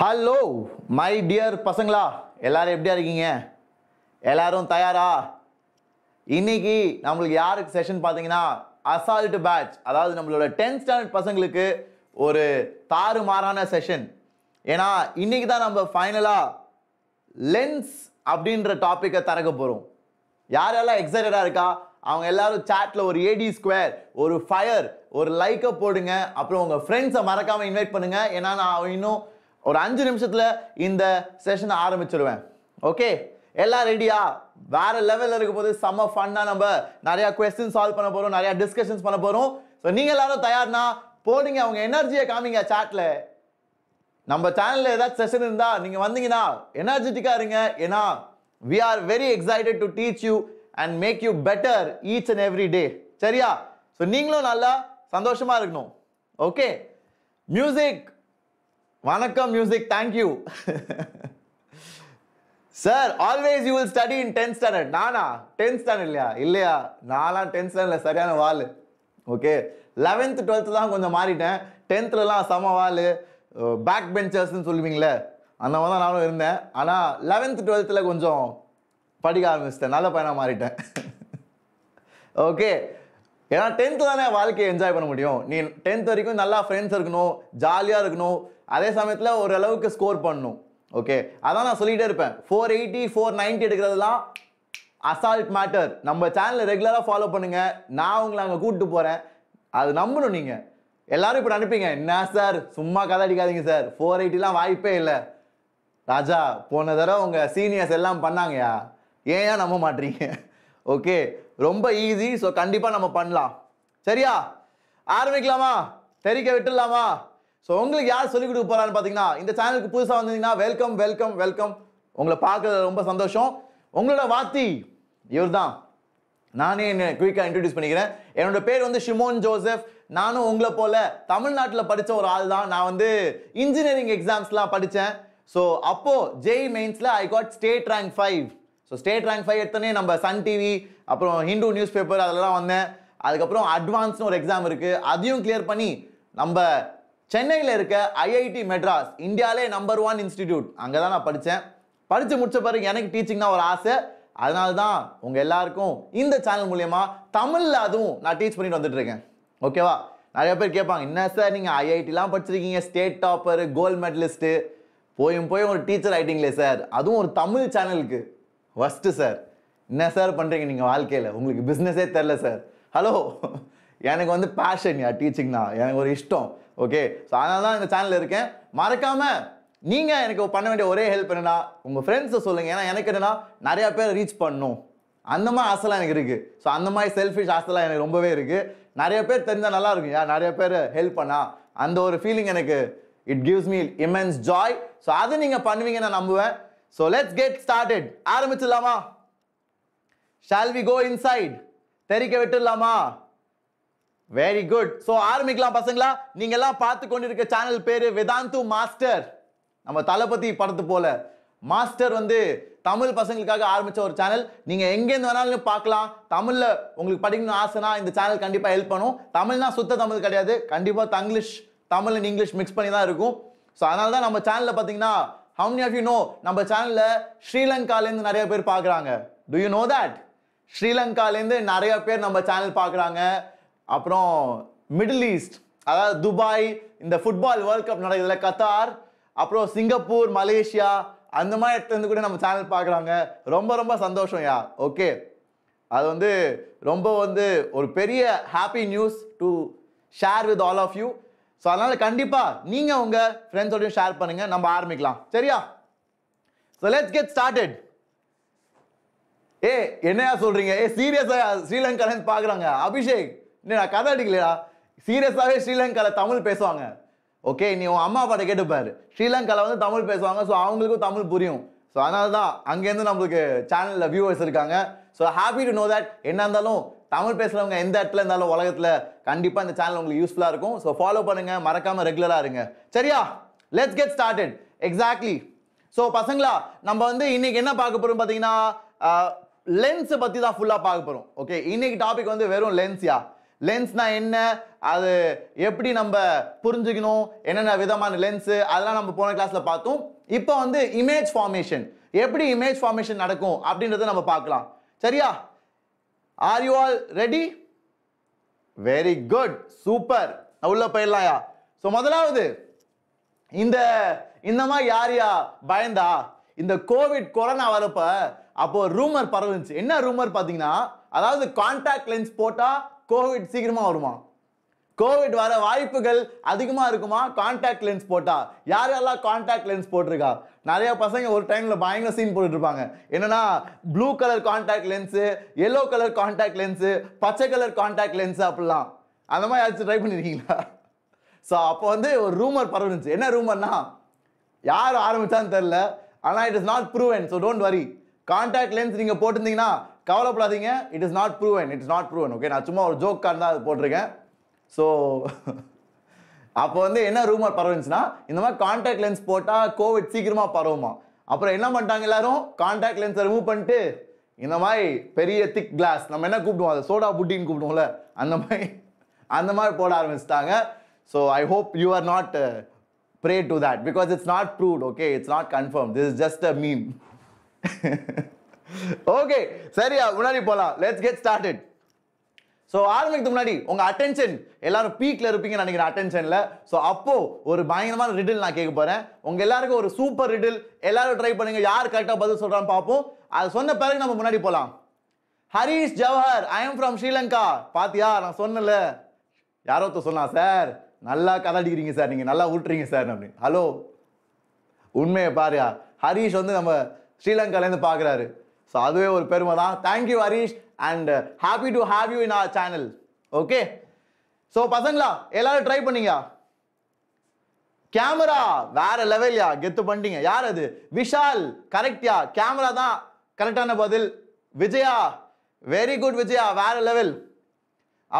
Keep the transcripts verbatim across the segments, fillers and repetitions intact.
Hello, my dear Pasangla. Ellarum eppadi irukkinga? Ellarum thayara? Inniki namalukku yaarukku session pathingina assault batch. Adhaadu nammaloda tenth standard pasangalukku oru tharumaarana session. Ena inniki dhaan nam finally lens abindra topic ah tharaka porom. Yaar ella excited ah iruka? Avanga ellarum chat la oru ad square, oru fire, oru like ah podunga. Appo unga friends ah marakama invite pannunga. Ena na avinu ஒரு five நிமிஷத்துல இந்த session ஆரம்பிச்சிடுவேன். Okay எல்லாரும் ரெடியா? வேற லெவல்ல இருக்க போது சம ஃபன்னா நம்ம நிறைய क्वेश्चंस சால்வ் பண்ண போறோம், நிறைய டிஸ்கஷன்ஸ் பண்ண போறோம். சோ நீங்க எல்லாரும் தயார்னா போடுங்க, அவங்க எனர்ஜியை காமிங்க chatல. நம்ம சேனல்ல ஏதாவது செஷன் இருந்தா நீங்க வந்தீங்கனா எனர்ஜெட்டிக்கா இருங்க. ஏனா we are very excited to teach you and make you better each and every day. சரியா? சோ நீங்களும் நல்லா சந்தோஷமா இருக்கணும். Okay music Vanakkam music, thank you. Sir, always you will study in tenth standard. Nana, tenth standard illaya? Illaya, nala tenth standard la sariyana vaal. Okay, eleventh twelfth la konjam maariten, tenth la sama vaal back benchers nu solvingla, anna vanda nanu irundhen. Ana eleventh twelfth la konjam padika aarambichiten, nalla payana maariten. Okay, ena tenth la na vaalkku enjoy panna mudiyum. Nee tenth varaikum nalla friends irukano, jolly ah irukano. அதே சமயத்துல ஒரு அளவுக்கு score பண்ணனும். Okay அதான் நான் சொல்லிட்டே இருப்பேன். four eighty four ninety எடுக்கிறதெல்லாம் அசால்ட் மேட்டர். நம்ம சேனலை ரெகுலரா ஃபாலோ பண்ணுங்க. நான் உங்களை அங்க கூட்டிட்டு போறேன். அது நம்பணும் நீங்க. எல்லாரும் இப்ப அனுப்பிங்க. என்ன சார் சும்மா கதை அடிக்காதீங்க சார். four eighty எல்லாம் வாய்ப்பே இல்ல. ராஜா போன தடவை உங்க சீனியர்ஸ் எல்லாம் பண்ணாங்கயா. ஏன் ஏன் நம்ப மாட்டீங்க? ஓகே ரொம்ப ஈஸி. சோ கண்டிப்பா நம்ம பண்ணலாம். சரியா? ஆரம்பிக்கலாமா? தெரிக்க விட்டுடலாமா? சோ உங்களுக்கு யார் சொல்லி கொடுக்க போறான்னு பாத்தீங்கன்னா இந்த சேனலுக்கு புதுசா வந்தீங்கன்னா வெல்கம் வெல்கம் வெல்கம். உங்களை பார்க்கறது ரொம்ப சந்தோஷம். உங்களோட வாத்தி இவர்தான். நானே என்ன குயிக்கா இன்ட்ரோடியூஸ் பண்ணிக்கிறேன். என்னோட பேர் வந்து ஷிமோன் ஜோசப். நானும் உங்களை போல தமிழ்நாட்டில் படிச்ச ஒரு ஆள் தான். நான் வந்து இன்ஜினியரிங் எக்ஸாம்ஸ்லாம் படித்தேன். ஸோ அப்போ ஜெய் மெயின்ஸ்ல I got state rank five. So state rank five எடுத்தோடனே நம்ம சன் டிவி அப்புறம் ஹிந்து நியூஸ் பேப்பர் அதெல்லாம் வந்தேன். அதுக்கப்புறம் அட்வான்ஸ்னு ஒரு எக்ஸாம் இருக்கு, அதையும் கிளியர் பண்ணி நம்ம சென்னையில் இருக்க ஐஐடி மெட்ராஸ் இந்தியாவிலே நம்பர் ஒன் இன்ஸ்டிடியூட் அங்கே தான் நான் படித்தேன். படித்து முடித்த பிறகு எனக்கு டீச்சிங்னா ஒரு ஆசை. அதனால தான் உங்கள் எல்லாருக்கும் இந்த சேனல் மூலயமா தமிழில் அதுவும் நான் டீச் பண்ணிட்டு வந்துட்டுருக்கேன். ஓகேவா? நிறைய பேர் கேட்பாங்க, என்ன சார் நீங்கள் ஐஐடிலாம் படிச்சிருக்கீங்க, ஸ்டேட் டாப்பர், கோல்டு மெடலிஸ்ட்டு, போயும் போய் ஒரு டீச்சர் ஆகிட்டீங்களே சார், அதுவும் ஒரு தமிழ் சேனலுக்கு ஃபஸ்ட்டு சார், என்ன சார் பண்ணுறீங்க நீங்கள் வாழ்க்கையில், உங்களுக்கு பிஸ்னஸே தெரில சார். ஹலோ, எனக்கு வந்து பேஷன் யா டீச்சிங்னா, எனக்கு ஒரு இஷ்டம். ஓகே ஸோ அதனால தான் இந்த சேனலில் இருக்கேன். மறக்காமல் நீங்கள் எனக்கு பண்ண வேண்டிய ஒரே ஹெல்ப் என்னன்னா உங்கள் ஃப்ரெண்ட்ஸை சொல்லுங்கள். ஏன்னா எனக்கு என்னென்னா நிறையா பேர் ரீச் பண்ணணும் அந்த மாதிரி ஆசைலாம் எனக்கு இருக்குது. ஸோ அந்த மாதிரி செல்ஃபிஷ் ஆசைலாம் எனக்கு ரொம்பவே இருக்குது. நிறைய பேர் தெரிஞ்சால் நல்லா இருக்குங்க. நிறைய பேர் ஹெல்ப் பண்ணா அந்த ஒரு ஃபீலிங் எனக்கு it gives me immense joy. So அதை நீங்கள் பண்ணுவீங்க நான் நம்புவேன். So let's get started. ஆரம்பிச்சிடலாமா? Shall we go inside? தெரிக்க விட்டுடலாமா? Very good. ஸோ ஆரம்பிக்கலாம் பசங்களா. நீங்க எல்லாம் பார்த்து கொண்டிருக்க சேனல் பேரு வேதாந்து மாஸ்டர். நம்ம தளபதி படத்து போல மாஸ்டர் வந்து தமிழ் பசங்களுக்காக ஆரம்பிச்ச ஒரு சேனல். நீங்க எங்கேருந்து வேணாலும் பார்க்கலாம். தமிழ்ல உங்களுக்கு படிக்கணும்னு ஆசைனா இந்த சேனல் கண்டிப்பா ஹெல்ப் பண்ணும். தமிழ்னா சுத்த தமிழ் கிடையாது, கண்டிப்பா Tanglish, Tamil and English mix பண்ணி தான் இருக்கும். ஸோ அதனால தான் நம்ம சேனல்ல பாத்தீங்கன்னா how many of you know நம்ம சேனல்ல ஸ்ரீலங்காலேருந்து நிறைய பேர் பார்க்குறாங்க. Do you know that? ஸ்ரீலங்காலேருந்து நிறைய பேர் நம்ம சேனல் பார்க்குறாங்க. அப்புறம் மிடில் ஈஸ்ட், அதாவது துபாய், இந்த ஃபுட்பால் வேர்ல்ட் கப் நடக்குதுல கத்தார், அப்புறம் சிங்கப்பூர், மலேசியா, அந்த மாதிரி இடத்துலேருந்து கூட நம்ம சேனல் பார்க்குறாங்க. ரொம்ப ரொம்ப சந்தோஷம் யா. ஓகே அது வந்து ரொம்ப வந்து ஒரு பெரிய happy news to share with all of you. So அதனால் கண்டிப்பாக நீங்கள் உங்கள் ஃப்ரெண்ட்ஸோடையும் ஷேர் பண்ணுங்கள். நம்ம ஆரம்பிக்கலாம். சரியா? So let's get started. ஏ என்னையா சொல்கிறீங்க? ஏ சீரியஸாக ஸ்ரீலங்காலேருந்து பார்க்குறாங்க? அபிஷேக் இல்லை நான் கதை அடிக்கலையா? சீரியஸாகவே ஸ்ரீலங்காவில் தமிழ் பேசுவாங்க. ஓகே நீ உன் அம்மா அப்பாட்ட கேட்டுப்பாரு. ஸ்ரீலங்காவில் வந்து தமிழ் பேசுவாங்க. ஸோ அவங்களுக்கும் தமிழ் புரியும். ஸோ அதனால தான் அங்கேருந்து நம்மளுக்கு சேனலில் வியூவர்ஸ் இருக்காங்க. So happy to know that. என்ன இருந்தாலும் தமிழ் பேசுகிறவங்க எந்த இடத்துல இருந்தாலும் உலகத்தில் கண்டிப்பாக இந்த சேனல் உங்களுக்கு யூஸ்ஃபுல்லாக இருக்கும். ஸோ ஃபாலோ பண்ணுங்கள், மறக்காமல் ரெகுலராக இருங்க. சரியா? Let's get started. Exactly. So பசங்களா நம்ம வந்து இன்றைக்கி என்ன பார்க்க போகிறோம் பார்த்தீங்கன்னா லென்ஸை பற்றி தான் ஃபுல்லாக பார்க்க போகிறோம். ஓகே இன்னைக்கு டாபிக் வந்து வெறும் லென்ஸ்யா. lens na enna adu eppadi namba purinjikinom enna vidhamana lens adala namba pona class la paathom ipo vandu image formation eppadi image formation nadakum abindratha namba paakalam seriya are you all ready very good super ulla poyirlaaya so modalavudhu inda innama yaar ya bayanda inda covid corona varappa அப்போ rumour பரவுச்சு என்ன rumour பாத்தீங்கன்னா அதாவது contact lens போட்டா Covid சீக்கிரமா வருமா Covid வர வாய்ப்புகள் அதிகமா இருக்குமா காண்டாக்ட் லென்ஸ் போட்டா யார் யாரெல்லாம் காண்டாக்ட் லென்ஸ் போட்டுருக்கா நிறைய பசங்க ஒரு டைம்ல பயங்கர சீன் போட்டுட்டு இருப்பாங்க என்னன்னா blue colour contact lens yellow colour contact lens பச்சை கலர் காண்டாக்ட் லென்ஸ் அப்படிலாம் அந்த மாதிரி யாராச்சும் ட்ரை பண்ணிருக்கீங்களா சோ அப்போ வந்து ஒரு ரூமர் பரவுச்சு என்ன ரூமர்னா யார் ஆரம்பிச்சான்னு தெரியல ஆனா it is not proven so don't worry Contact lens நீங்க போட்டுந்தீங்கன்னா கவலைப்படாதீங்க it is not proven it is not proven okay நான் சும்மா ஒரு ஜோக் காண்டா போட்டுருக்கேன் சோ அப்போ வந்து என்ன ரூமர் பரவுச்சுனா இந்த மாதிரி காண்டாக்ட் லென்ஸ் போட்டா கோவிட் சீக்கிரமா பரவுமா அப்புறம் என்ன பண்ணிட்டாங்க எல்லாரும் காண்டாக்ட் லென்ஸ் ரிமூவ் பண்ணிட்டு இந்த மாதிரி பெரிய thick glass நம்ம என்ன கூப்பிடுவோம் அது சோடா புட்டின்னு கூப்பிடுவோம்ல அந்த மாதிரி அந்த மாதிரி போட ஆரம்பிச்சிட்டாங்க so I hope you are not uh, prey to that because it's not proved okay it's not confirmed this is just a meme okay சரியா முன்னாடி போலாம் let's get started so ஆரம்பிக்கிறதுக்கு முன்னாடி உங்க attention எல்லாரும் பீக்ல இருப்பீங்க நினைக்கிறேன் attentionல so அப்போ ஒரு பயங்கரமான riddle நான் கேக்க போறேன் உங்க எல்லாருக்கும் ஒரு சூப்பர் riddle எல்லாரும் ட்ரை பண்ணுங்க யார் கரெக்ட்டா பதில் சொல்றான்னு பாப்போம் அது சொன்ன பிறகு நம்ம முன்னாடி போலாம் Harish Jawahar I am from Sri Lanka பாத்தியா நான் சொன்னல யாரோ தோ சொன்னா சார் நல்லா கதை அடிக்கிறீங்க சார் நீங்க நல்லா ஊட்றீங்க சார் அப்படி ஹலோ உண்மையே பாரியா ஹரிஷ் வந்து நம்ம Sri Lanka la irundhu paakuraru so aduve oru peruma da thank you Harish and uh, happy to have you in our channel okay so pasangla ellaru try panninga camera vera level ya get pandinga yaar adu Vishal correct ya camera da correct ana badil Vijaya very good Vijaya vera level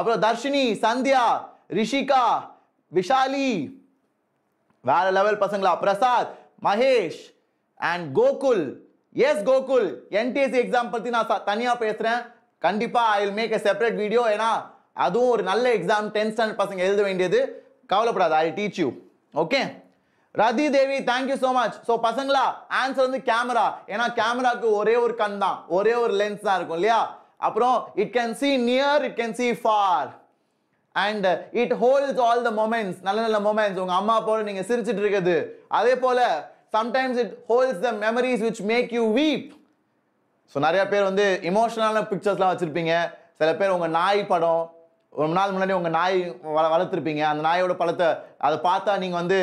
appo Darshini Sandhya Rishika Vishali vera level pasangla Prasad Mahesh and Gokul yes Gokul N T S C exam பத்தி நான் தனியா பேசுறேன் கண்டிப்பா I will make a separate video ஏனா அதுவும் ஒரு நல்ல exam tenth standard பசங்க எழுத வேண்டியது கவலைப்படாத I will teach you okay Rathi Devi thank you so much so பசங்களா answer வந்து camera ஏனா கேமராக்கு ஒரே ஒரு கண் தான் ஒரே ஒரு lens தான் இருக்கும் இல்லையா அப்புறம் it can see near it can see far and it holds all the moments நல்ல நல்ல moments உங்க அம்மா போல நீங்க சிரிச்சிட்டு இருக்குது அதே போல sometimes it holds the memories which make you weep so நிறைய பேர் வந்து emotional picturesலாம் வச்சிருப்பீங்க சில பேர் உங்க நாய் படம் ஒரு நாள் முன்னாடி உங்க நாய் வளர்த்திருப்பீங்க அந்த நாயோட படத்தை அத பார்த்தா நீங்க வந்து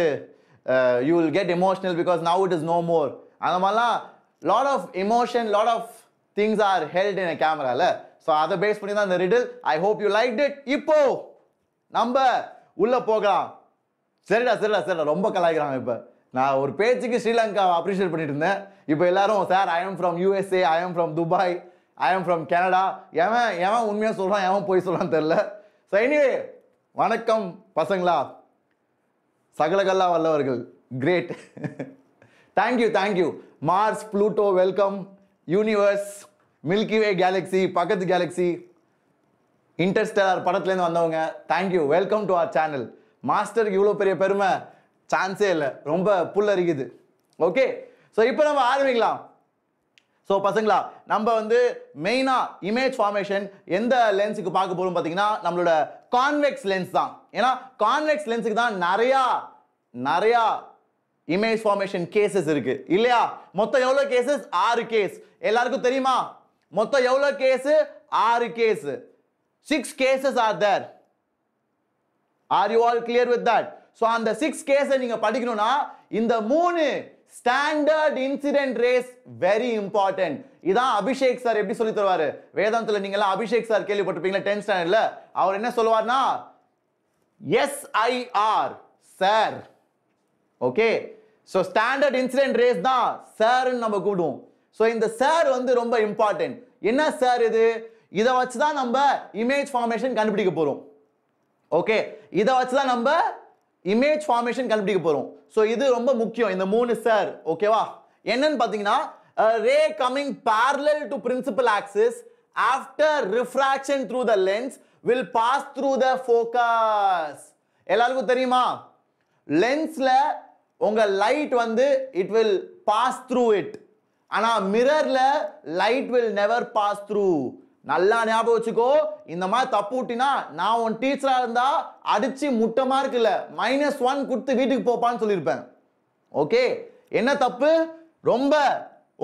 you will get emotional because now it is no more அதனால lot of emotion lot of things are held in a camera la so அத பேஸ் பண்ணி தான் இந்த riddle I hope you liked it இப்போ நம்ம உள்ள போகலாம் சரிடா சரிடா சரிடா ரொம்ப கலாய்க்கறாங்க இப்போ நான் ஒரு பேஜுக்கு ஸ்ரீலங்கா அப்ரிஷியேட் பண்ணிட்டு இருந்தேன் இப்போ எல்லாரும் sir I am from U S A I am from Dubai I am from Canada ஏவன் ஏவன் உண்மையா சொல்றான் ஏவன் போய் சொல்றான்னு தெரியல சோ எனிவே வணக்கம் பசங்களா சகலகல்லா வல்லவர்கள் great thank you thank you Mars Pluto welcome universe Milky Way galaxy பக்கத்து galaxy interstellar படத்துல இருந்து வந்தவங்க thank you welcome to our channel மாஸ்டருக்கு இவ்ளோ பெரிய பெருமை சான்ஸே இல்ல ரொம்ப புல் அரிக்குது ஓகே சோ இப்போ நம்ம ஆரம்பிக்கலாம் சோ பசங்களா நம்ம வந்து மெயினா இமேஜ் ஃபார்மேஷன் எந்த லென்ஸ்க்கு பார்க்க போறோம் பாத்தீங்கன்னா நம்மளோட கான்வெக்ஸ் லென்ஸ் தான் ஏனா கான்வெக்ஸ் லென்ஸ்க்கு தான் நிறைய நிறைய இமேஜ் ஃபார்மேஷன் கேसेस இருக்கு இல்லையா மொத்தம் எவ்வளவு கேसेस six கேஸ் எல்லாருக்கும் தெரியுமா மொத்தம் எவ்வளவு case six case six cases are there are you all clear with that so on the six case ninga padikanona inda three standard incident rays very important idha Abhishek sir eppadi solli tharuvaru vedanthula ninga la Abhishek sir kelvi pottirpinga tenth standard la avaru enna solluvarna S I R sir okay so standard incident rays da sir nu namba koodum so inda sir vandu romba important enna sir idu idha vachu da namba image formation kandupidikka porom okay idha vachu da namba image formation கண்டுபிடிக்க போறோம் so இது ரொம்ப முக்கியம் இந்த மூணு sir ஓகேவா என்னன்னு பாத்தீங்கன்னா a ray coming parallel to principal axis after refraction through the lens will pass through the focus. எல்லாருக்கும் தெரியுமா? லென்ஸ்ல உங்க லைட் வந்து it will pass through it. ஆனா மிரர்ல light will never pass through. நல்லா ஞாபகம் வச்சுக்கோ. இந்த மாதிரி தப்புட்டினா நான் உன் டீச்சரா இருந்தா அடிச்சு முட்டை மார்க் இல்ல minus one கொடுத்து வீட்டுக்கு போப்பான்னு சொல்லிருப்பேன். ஓகே? என்ன தப்பு? ரொம்ப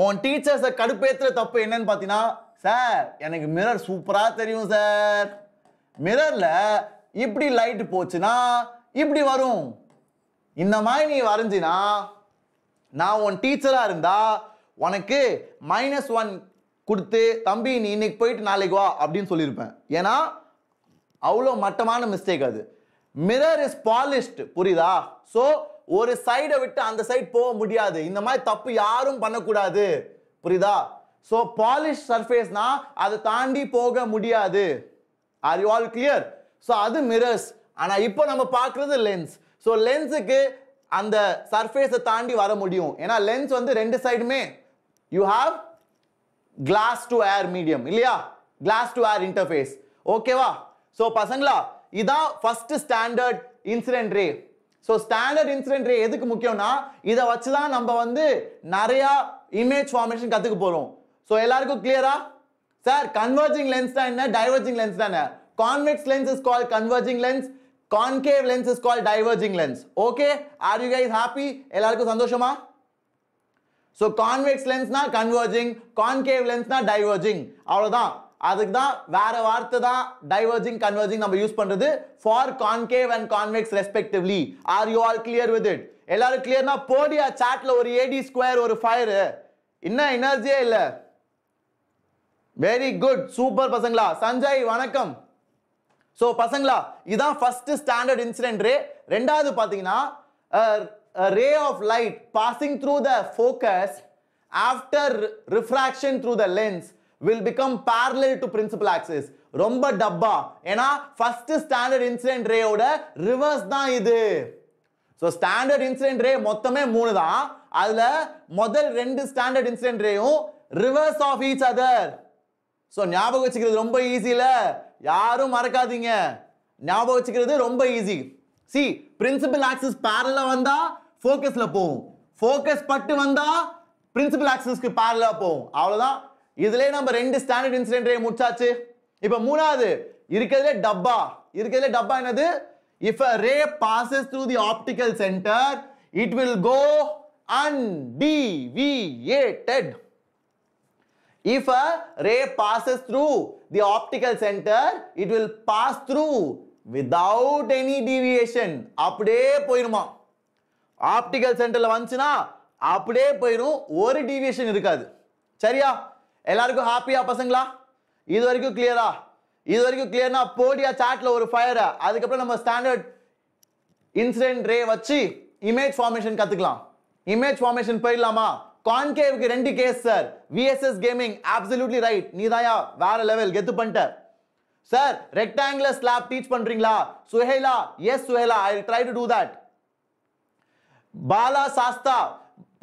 உன் டீச்சர்ஸ் கடுப்பேத்துற தப்பு என்னன்னு பாத்தீனா, சார் எனக்கு மிரர் சூப்பரா தெரியும் சார். மிரர்ல இப்படி லைட் போச்சுனா இப்படி வரும். இந்த மாதிரி நீ வரைஞ்சினா நான் உன் டீச்சரா இருந்தா உனக்கு மைனஸ் ஒன் கொடுத்து தம்பி நீ இன்னைக்கு போயிட்டு நாளைக்கு வா அப்படின்னு சொல்லியிருப்பேன். ஏன்னா அவ்வளோ மட்டமான மிஸ்டேக் அது. மிரர் இஸ் பாலிஷ்டு, புரியுதா? ஸோ ஒரு சைடை விட்டு அந்த சைடு போக முடியாது. இந்த மாதிரி தப்பு யாரும் பண்ணக்கூடாது, புரியுதா? ஸோ பாலிஷ் சர்ஃபேஸ்னா அதை தாண்டி போக முடியாது. Are you all clear? So அது மிரர்ஸ். ஆனால் இப்போ நம்ம பார்க்குறது லென்ஸ். ஸோ லென்ஸுக்கு அந்த சர்ஃபேஸை தாண்டி வர முடியும். ஏன்னா லென்ஸ் வந்து ரெண்டு சைடுமே you have glass to air medium இல்லையா? கிளாஸ் டு ஏர் இன்டர்ஃபேஸ், ஓகேவா? ஸோ பசங்களா, இதான் first standard incident ray. So standard incident ray எதுக்கு முக்கியம்னா இதை வச்சு தான் நம்ம வந்து நிறையா இமேஜ் ஃபார்மேஷன் கற்றுக்க போகிறோம். ஸோ எல்லாருக்கும் கிளியரா? சார் கன்வர்ஜிங் லென்ஸ் தான் என்ன, டைவர்ஜிங் லென்ஸ் தான் என்ன? Convex lens is called converging lens. Concave lens is called diverging lens. Okay? Are you guys happy? Ellarku sandoshama? So convex lens na converging, concave lens na diverging. Avladhaan. Adukku dhaan vera vaartha dhaan diverging, converging namba use pandrathu for concave and convex respectively. Are you all clear with it? Ellarku clear na podiya chat la oru A D square oru fire. Inna energy illa. Very good. Super pasangla. Sanjay vanakkam. So பசங்களா, இதான் first standard incident ray. ரெண்டாவது பார்த்தீங்கன்னா ray of light passing through the focus after refraction through the lens will become parallel to principal axis. ரொம்ப டப்பா, ஏன்னா first standard incident ரேயோட reverse தான் இது. ஸோ ஸ்டாண்டர்ட் இன்சிடென்ட் ரே மொத்தமே மூணு தான். அதில் முதல் ரெண்டு ஸ்டாண்டர்ட் இன்சிடென்ட் ரேயும் reverse of each other. So ஞாபகம் வச்சுக்கிறது ரொம்ப ஈஸியில, யாரும் மறக்காதீங்க. ஞாபகம் வச்சுக்கிறது ரொம்ப ஈஸி. சி, பிரின்சிபல் ஆக்சிஸ் பேரலா வந்தா ஃபோக்கஸ்ல போகும், ஃபோக்கஸ் பட்டு வந்தா பிரின்சிபல் ஆக்சிஸ்க்கு பேரலா போகும். அவ்வளோதான். இதுலேயே நம்ம ரெண்டு ஸ்டாண்டர்ட் இன்சிடென்ட் ரே முடிச்சாச்சு. இப்போ மூணாவது இருக்கிறதுலே டப்பா. இருக்கிறதுலே டப்பா என்னது? If a ray passes through the optical center, it will go undeviated. If a ray passes through the optical center, it will pass through without any deviation. அப்படியே போயிருமா? ஆப்டிக்கல் சென்டர்ல வந்துச்சுன்னா அப்படியே போயிடும், ஒரு டிவியேஷன் இருக்காது. சரியா? எல்லாருக்கும் ஹாப்பியா பசங்களா? இது வரைக்கும் கிளியரா? இது வரைக்கும் கிளியர்னா போடியா சாட்ல ஒரு ஃபயரை. அதுக்கப்புறம் நம்ம ஸ்டாண்டர்ட் இன்சிடென்ட் ரே வச்சு இமேஜ் ஃபார்மேஷன் கத்துக்கலாம். இமேஜ் ஃபார்மேஷன் போயிடலாமா? கான்கேவுக்கு ரெண்டு case sir. VSS gaming absolutely right. நீதாயா வேற லெவல் கெத்து பண்ணிட்ட. சார் ரெக்டாங்குலர் ஸ்லாப் டீச் பண்றீங்களா? Suhaila, yes Suhaila, I will try to do that. Bala Sastha,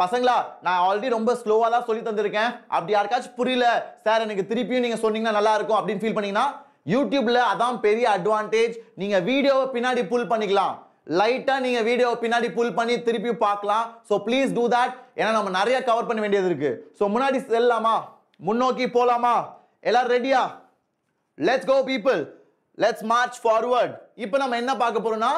பசங்களா நான் ஆல்ரெடி ரொம்ப ஸ்லோவா தான் சொல்லி தந்திருக்கேன். அப்படி யாருக்காச்சும் புரியல சார் எனக்கு திருப்பியும் நீங்க சொன்னீங்கன்னா நல்லா இருக்கும் அப்படின்னு ஃபீல் பண்ணீங்கன்னா யூடியூப்ல அதான் பெரிய அட்வான்டேஜ். நீங்க வீடியோவை பின்னாடி புல் பண்ணிக்கலாம். லைட்டாக நீங்கள் வீடியோ பின்னாடி புல் பண்ணி திருப்பியும் பார்க்கலாம். So please do that. ஏன்னா நம்ம நிறையா கவர் பண்ண வேண்டியது இருக்குது. ஸோ முன்னாடி செல்லாமா? முன்னோக்கி போகலாமா? எல்லோரும் ரெடியா? Let's go people, let's march forward. இப்போ நம்ம என்ன பார்க்க போகிறோம்னா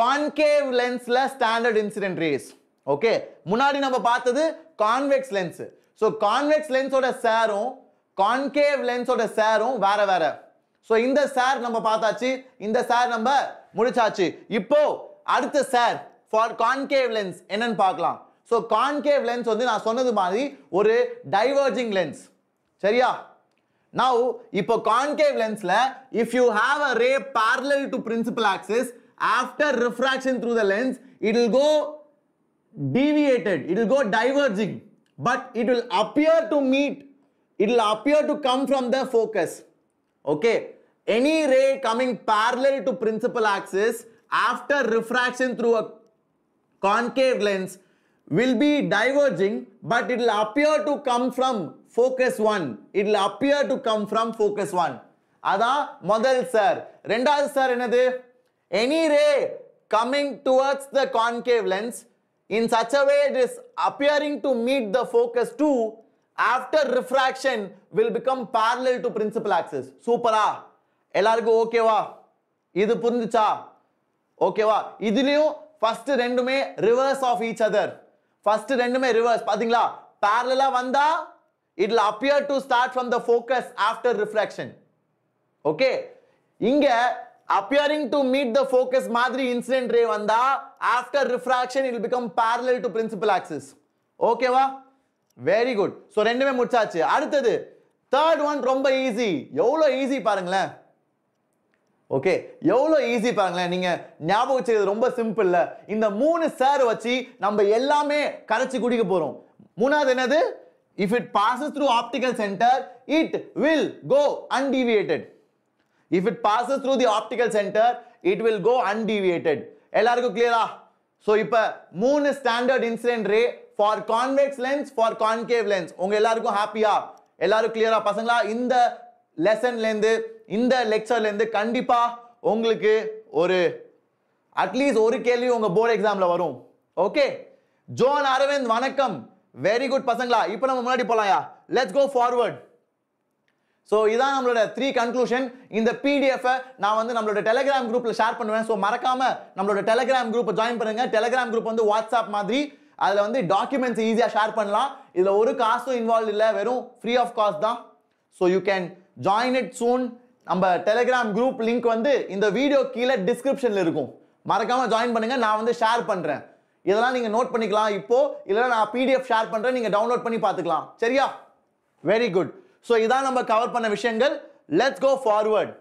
கான்கேவ் லென்ஸில் ஸ்டாண்டர்ட் இன்சிடென்ட் ரேஸ். ஓகே, முன்னாடி நம்ம பார்த்தது கான்வெக்ஸ் லென்ஸு. ஸோ கான்வெக்ஸ் லென்ஸோட சேரும் கான்கேவ் லென்ஸோட சேரும் வேற வேற. ஸோ இந்த சார் நம்ம பார்த்தாச்சு, இந்த சார் நம்ம முடிச்சாச்சு. இப்போ அடுத்த சார் ஃபார் கான்கேவ் லென்ஸ் என்னன்னு பார்க்கலாம். ஸோ கான்கேவ் லென்ஸ் வந்து நான் சொன்னது மாதிரி ஒரு டைவர்ஜிங் லென்ஸ். சரியா? நவ் இப்போ கான்கேவ் லென்ஸ்ல if you have a ray parallel to principal axis after refraction through the lens, it will go deviated, it will go diverging, but it will appear to meet, it will appear to come from the focus. Okay, any ray coming parallel to principal axis after refraction through a concave lens will be diverging, but it will appear to come from focus one. It will appear to come from focus one. அதான் முதல் sir. ரெண்டாவது sir என்னது? Any ray coming towards the concave lens in such a way it is appearing to meet the focus too after refraction will become parallel to principal axis. சூப்பரா? எல்லாருக்கும் ஓகேவா? இது புரிஞ்சுச்சா? ஓகேவா? இதுலயும் ஃபர்ஸ்ட் ரெண்டுமே reverse of each other. First ரெண்டுமே reverse. பாத்தீங்களா? parallel-ஆ வந்தா it will appear to start from the focus after refraction. Okay, இங்க appearing to meet the focus மாதிரி incident ray வந்தா after refraction it will become parallel to principal axis. Okay வா? Very good. So ரெண்டுமே முடிச்சாச்சு. அடுத்து third one ரொம்ப easy. எவ்வளவு easy பாருங்களேன். Okay, எவ்வளவு easy பாருங்களேன். நீங்க ஞாபகம் வச்சுக்கிறது ரொம்ப சிம்பிள்ல. இந்த மூணு சார் வச்சு நம்ம எல்லாமே கரைச்சு குடிக்க போறோம். மூணாவது என்னது? If it passes through optical center, it will go undeviated. If it passes through the optical center, it will go undeviated. எல்லாருக்கும் clear-ஆ? So, இப்ப மூணு standard incident ray for convex lens, for concave lens. உங்க எல்லாருக்கும் happy-ஆ? எல்லாரும் clear-ஆ? பசங்களா, இந்த lesson-லேந்து, இந்த lecture-லேந்து கண்டிப்பா உங்களுக்கு ஒரு at least ஒரு கேள்வி உங்க board exam-ல வரும். Okay? John Aravind, வணக்கம். Very good பசங்களா. இப்போ நம்ம முன்னாடி போலாம்யா. Let's go forward. So இதான் நம்மளோட three conclusion. இந்த P D F நான் வந்து நம்மளோட Telegram groupல ஷேர் பண்ணுவேன். So மறக்காம நம்மளோட Telegram group join பண்ணுங்க. Telegram group வந்து WhatsApp மாதிரி. அதுல வந்து documents ஈஸியா ஷேர் பண்ணலாம். இதுல ஒரு காசும் இன்வால்வ் இல்ல, வெறும் free of cost தான். So you can join it soon. நம்ம Telegram group link வந்து இந்த வீடியோ கீழ descriptionல இருக்கும். மறக்காம join பண்ணுங்க. நான் வந்து ஷேர் பண்றேன். இதெல்லாம் நீங்க நோட் பண்ணிக்கலாம். இப்போ இல்ல நான் P D F ஷேர் பண்றேன், நீங்க டவுன்லோட் பண்ணி பாத்துக்கலாம். சரியா? Very good. சோ இதான் நம்ம கவர் பண்ண விஷயங்கள். Let's go forward.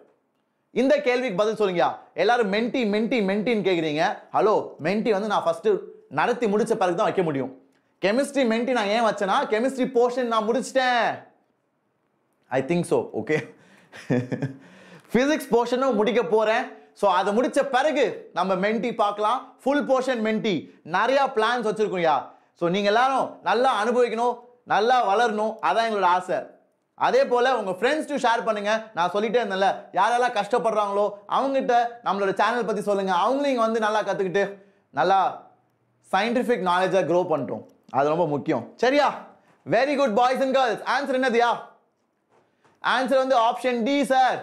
இந்த கேள்விக்கு பதில் சொல்லுங்க. எல்லாரும் மென்டி மென்டி மென்டின்னு கேக்குறீங்க. ஹலோ, மென்டி வந்து நான் ஃபர்ஸ்ட் நடத்தி முடிச்ச பிறகு தான் வைக்க முடியும். கெமிஸ்ட்ரி மென்டி நான் ஏன் வச்சேனா, கெமிஸ்ட்ரி போர்ஷன் நான் முடிச்சிட்டேன். I think so. Okay, physics போர்ஷனும் முடிக்க போறேன். சோ அது முடிச்ச பிறகு நம்ம மென்டி பார்க்கலாம். ஃபுல் போர்ஷன் மென்டி நிறைய பிளான்ஸ் வச்சிருக்கோம்யா. சோ நீங்க எல்லாரும் நல்லா அனுபவிக்கணும், நல்லா வளரணும், அதான் எங்களோட ஆசை. அதே போல உங்க ஃப்ரெண்ட்ஸ் டு ஷேர் பண்ணுங்க. நான் சொல்லிட்டே இருந்தேன்ல, யாரெல்லாம் கஷ்டப்படுறாங்களோ அவங்ககிட்ட நம்மளோட சேனல் பத்தி சொல்லுங்க. அவங்களும் இங்க வந்து நல்லா கத்துக்கிட்டு நல்லா சயின்டிபிக் நாலேஜா க்ரோ பண்றோம். அது ரொம்ப முக்கியம். சரியா? Very good boys and girls. Answer என்னதுயா? ஆன்சர் வந்து option D sir.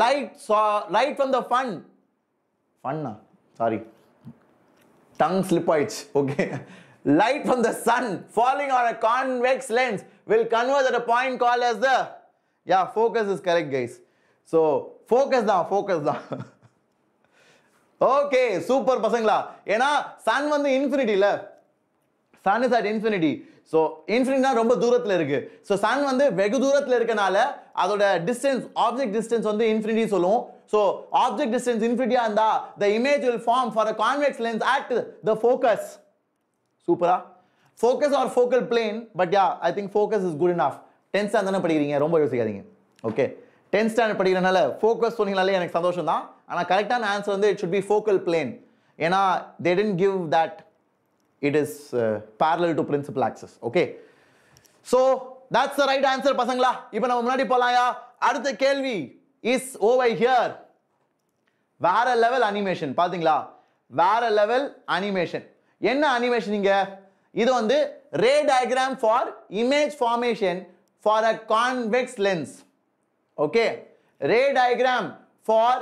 Light saw light from the fun. Funna, sorry. Tongue slippage. Okay. Light from the sun falling on a convex lens will converge at a point called as the. Yeah, focus is correct, guys. So focus down, focus down. Okay, super, pasangla. Ena sun vandu infinity la. Sun is at infinity. So infinity-னா ரொம்ப தூரத்துல இருக்கு. So sun வந்து வெகு தூரத்துல இருக்கனால அதோட distance, object distance வந்து infinity சொல்லுவோம். So object distance infinity-ஆ இருந்தா the image will form for a convex lens at the focus. சூப்பரா? Focus or focal plane, but yeah, I think focus is good enough. tenth standard தான படிக்கிறீங்க, ரொம்ப யோசிக்காதீங்க. Okay. tenth standard படிக்கிறனால focus சொன்னீங்களால எனக்கு சந்தோஷம் தான். ஆனா கரெக்ட்டான ஆன்சர் வந்து it should be focal plane. ஏனா they didn't give that it is uh, parallel to principal axis. Okay, so that's the right answer pasangla. Ipo nam munadi polaya. Adutha kelvi is over here. Vera level animation pathingla, vera level animation. Enna animation inga? Idu vandu ray diagram for image formation for a convex lens. Okay, ray diagram for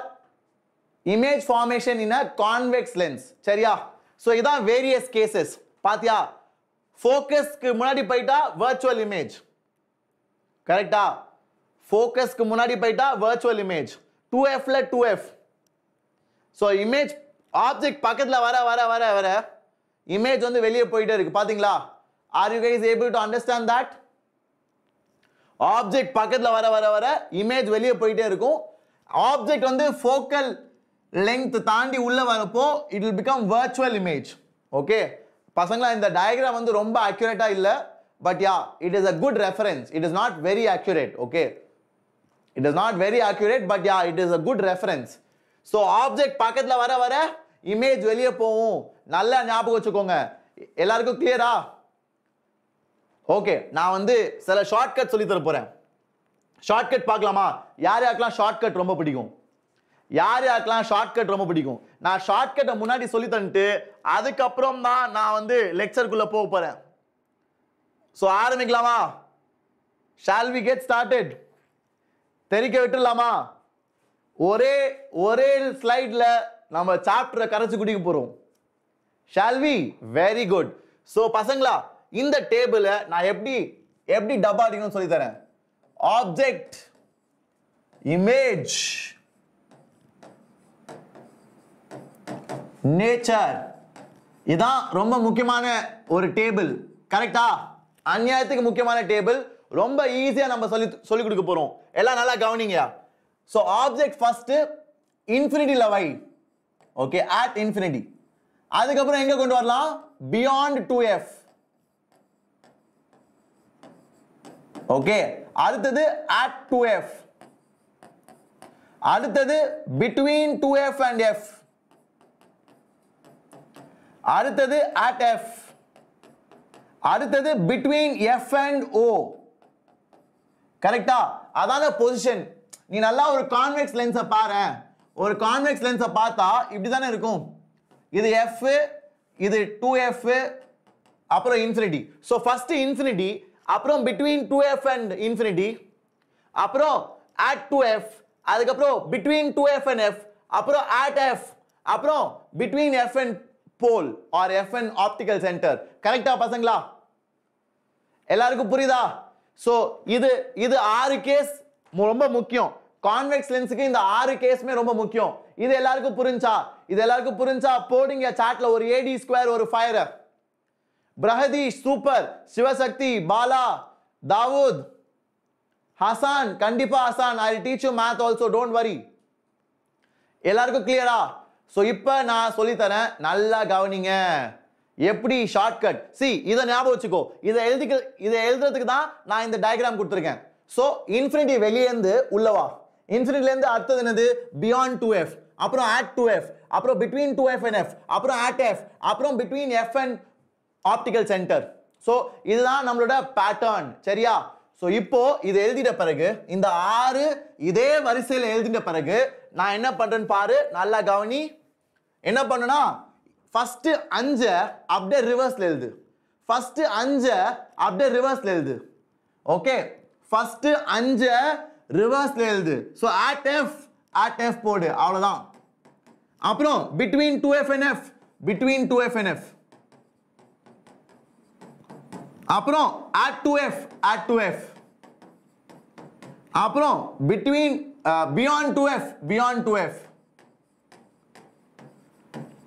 image formation in a convex lens. Seriya? So இதான் various cases. பாத்தியா? ஃபோக்கஸ்க்கு முன்னாடி போய்ட்டா virtual image. கரெக்ட்டா? ஃபோக்கஸ்க்கு முன்னாடி போய்ட்டா virtual image. two F ல two F. So image object பக்கத்துல வர வர வர வர image வந்து வெளிய போயிட்டே இருக்கு. பாத்தீங்களா? Are you guys able to understand that? Object பக்கத்துல வர வர வர image வெளிய போயிட்டே இருக்கும். Object வந்து focal length தாண்டி உள்ள வரப்போ it will become virtual image. Okay பசங்களா, இந்த diagram வந்து ரொம்ப accurate ஆ இல்ல, but yeah it is a good reference. It is not very accurate. Okay, it is not very accurate, but yeah it is a good reference. So object பக்கத்துல வர வர image வெளிய போவும். நல்லா ஞாபகம் வச்சுக்கோங்க. எல்லாருக்கும் clear-ஆ? Okay, நான் வந்து சில shortcut சொல்லி தர போறேன். shortcut paglama. Yar yakla shortcut romba pidikum. Yar yakla shortcut romba pidikum. Na shortcut munadi solli tante. Adukapram na na vande lecture kulla po pora. So aaramiklama. Shall we get started? Therike vitturalama. Ore ore slide la nama chapter karachu kudikku porom. Shall we? Very good. So pasangla in the table na eppadi eppadi dabba adikonu solli tharen. Object, image, nature. This is a very important table. Correct? This is a very important table. Very easy to tell you. All are good. So, object first, infinity level. Okay, at infinity. That's where we go to beyond two F. Okay. That is at two F. That is between two F and F. That is at F. That is between F and O. Correct? That is the position. You have a convex lens. You have a convex lens. This is F, this is two F, then infinity. So first infinity. Then between two F and infinity, then at two F, then between two F and F, then at F, then between F and pole or F and optical center. Correct? Pasangla? Ellarukku purida? So, this is six case romba mukkiyam. Convex lens ku inda six case me romba mukkiyam. This ellarukku purincha? This ellarukku purincha? Podinga chat la or A D square or fire. Brahadish, Super, Shivasakti, Bala, Dawood, Hassan, Kandipa Hassan, I will teach you math also, don't worry. Ellarukku clear ah? So, now I will tell you, nalla gavaninga. Eppadi shortcut. See, this is the diagram. This is the diagram. So, infinity veliyende ullava. Infinity lende artha enadhu beyond two F. Appo at two F. Appo between two F and F. Appo at F. Appo between F and optical center. So, this is our pattern. So, now, this is the pattern. This is the R. This is the pattern. Now, what do I do? What do I do? First, five, reverse. First, five, reverse. Okay. First, five, reverse. So, at F, at F. Now, between two F and F. Between two F and F. Apro at two F, at two F. Apro between uh, beyond two F, beyond two F.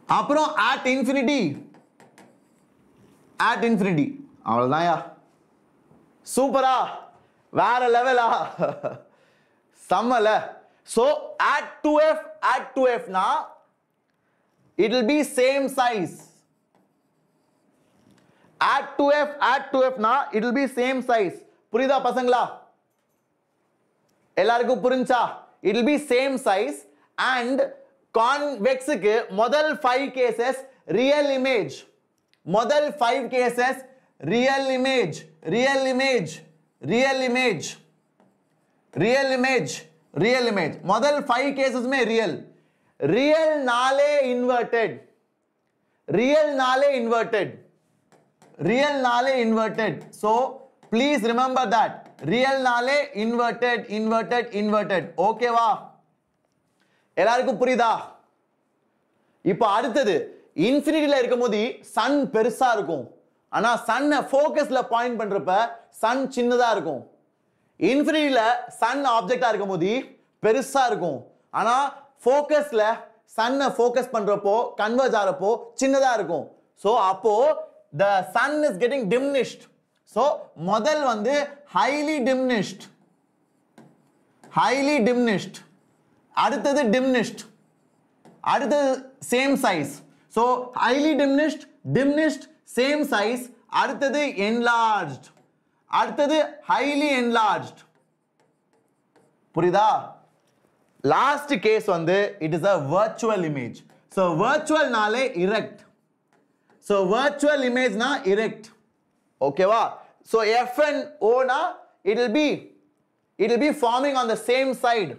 Apro at infinity, at infinity. Avladhaan ya. Super ah, vera level ah, sammal ah. So at two F, at two F na, it will be same size. At two F, at two F na, it will be same size. Purida pasangla? Ellarku purincha? It will be same size and convex ku modal five cases real image. Modal five cases real image. Real image. Real image. Real image. Real image. Modal five cases mein real. Real nale inverted. Real nale inverted. Real nale inverted. So, please remember that. Real nale inverted, inverted, inverted. Okay, wow. Ellarukku purida. Ipo aduthathu infinity la irukkumbodhi sun perusa irukum. Ana sun focus la point pandruppa sun chinnada irukum. Infinity la sun object ah irukkumbodhi perusa irukum. Ana focus la sun focus pandruppo converge aarappo chinnada irukum. So, appo the sun is getting diminished. So, model vandu highly diminished. Highly diminished. Aduthathu diminished. Aduthathu same size. So, highly diminished, diminished, same size. Aduthathu enlarged. Aduthathu highly enlarged. Purida? Last case vandu, it is a virtual image. So, virtual nale erect. So, virtual image na erect. Okay, wow. So, F and O na, it will be, it will be forming on the same side.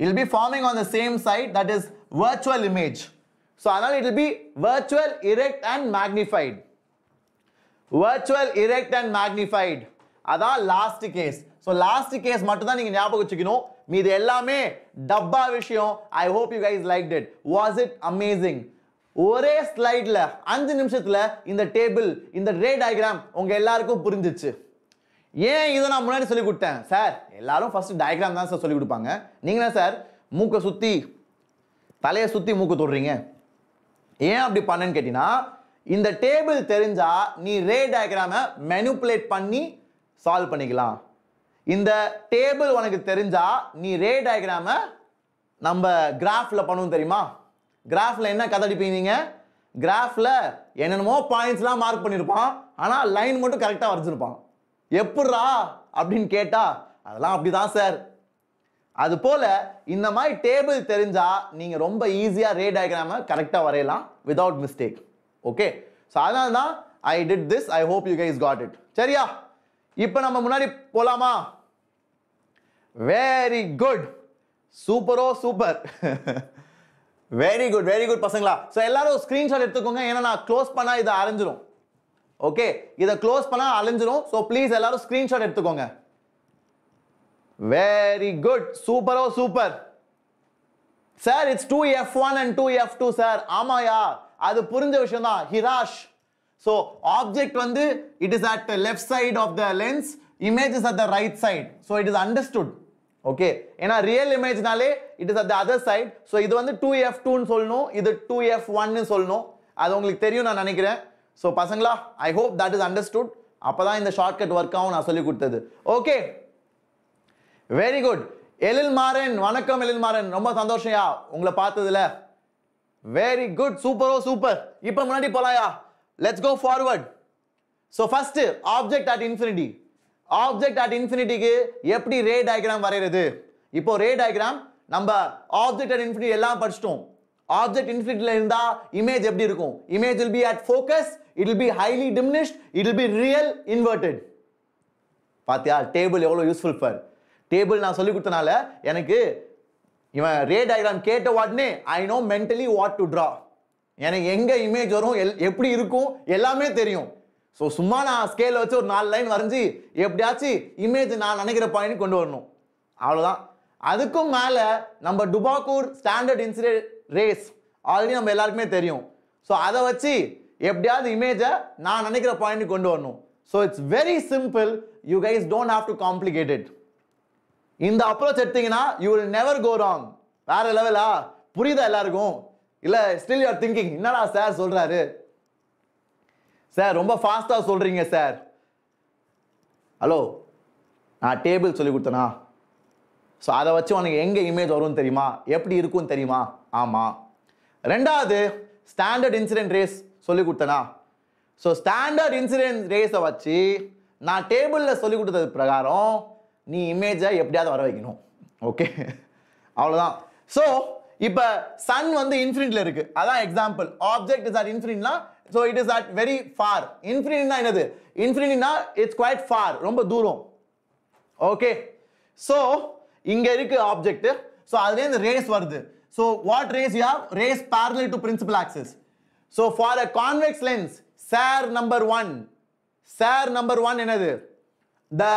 It will be forming on the same side, that is virtual image. So it will be virtual, erect and magnified. Virtual, erect and magnified. That's last case. So last case mattum you know. I hope you guys liked it. Was it amazing? One slide, five minutes in the table, in the ray diagram, you guys will I told you sir, everyone first diagram I told you. You sir, you are sutti, your sutti you are in the table, you ray diagram manipulate panni solve panikalam. In the table, you know ray diagram namba graph la pannum theriyuma. Graph la enna kadadipinga? Graph la enanamo points la mark pannirpan, ana line mottu correct ah varujirpan. எப்படா அப்படிን கேட்டா அதெல்லாம் அப்படிதான் sir. அதுபோல இந்த மாதிரி table தெரிஞ்சா நீங்க ரொம்ப ஈஸியா ரே டயகிராமை கரெக்ட்டா வரையலாம் without mistake. Okay? So அதனால தான் I did this. I hope you guys got it. சரியா? இப்போ நம்ம முன்னாடி போலாமா? Very good. சூப்பரோ super. Very good. Very good பசங்களா. So எல்லாரும் ஸ்கிரீன்ஷாட் எடுத்துக்கோங்க ஏன்னா நான் க்ளோஸ் பண்ணா இது அரைஞ்சிரும். Okay, either close panna alinjirum. So please ellaru screenshot edutukonga. Very good. Super oh super. Sir, it's two F one and two F two, sir. Amaya. Adu purinja vishayam da. Hirash. So object vandu, it is at the left side of the lens, image is at the right side. So it is understood. Okay. Ena real image nale, it is at the other side. So idu vandu two F two nu solnu, idu two F one nu solnu. Adu ungalku theriyum na nenikiren. So, pasangla, I hope that is understood. Appada in the shortcut workout na solli kudutathu. Okay. Very good. Elilmaren, vanakkam Elilmaren. Romba sandosham ya. Ungala paathadhula. Very good. Super oh super. Ipo munadi polaya. Let's go forward. So, first object at infinity. Object at infinity ku eppadi ray diagram varairadhu. Ipo ray diagram namba object at infinity ella padichitom. Object infinity la irundha image eppadi irukum? Image will be at focus. It will be highly diminished. It will be real inverted. Paathiya, table is useful for. Table na solli kuduthanaala enakku ivan ray diagram ketta vadne I know mentally what to draw. Enakku enga image varum eppadi irukum ellame theriyum. So summa na scale vechu or four line varanji eppadiyachi image na nenikira point kondu varanum. Avladha. Adukku mela number Dubakur standard incident rays already nam ellarkume theriyum. So adha vechi the image na nanikira point kondu varnu. So it's very simple. You guys don't have to complicate it. In the approach edthingina you will never go wrong. Vera level ah purida ellarkum illa still you are thinking enna la sir solraru sir romba fast ah solringa sir hello na table solli kudutana so adha vachu unakku enga image varum theriyuma eppadi irukum theriyuma ama rendavathu standard incident rays. So standard incident rays avachi na table la solli kudutad prakaram nee image ah eppadiya vara vekkano. Okay. Avladhaan. So ipa sun vandu infinite la irukku adha example object is at infinite la so it is at very far. Infinite na enadhu infinite na it's quite far romba dooram. Okay. So inga irukku object so adhula indha rays varudhu. So what rays you have? Rays parallel to principal axis. So for a convex lens, SAR number one, SAR number one another, the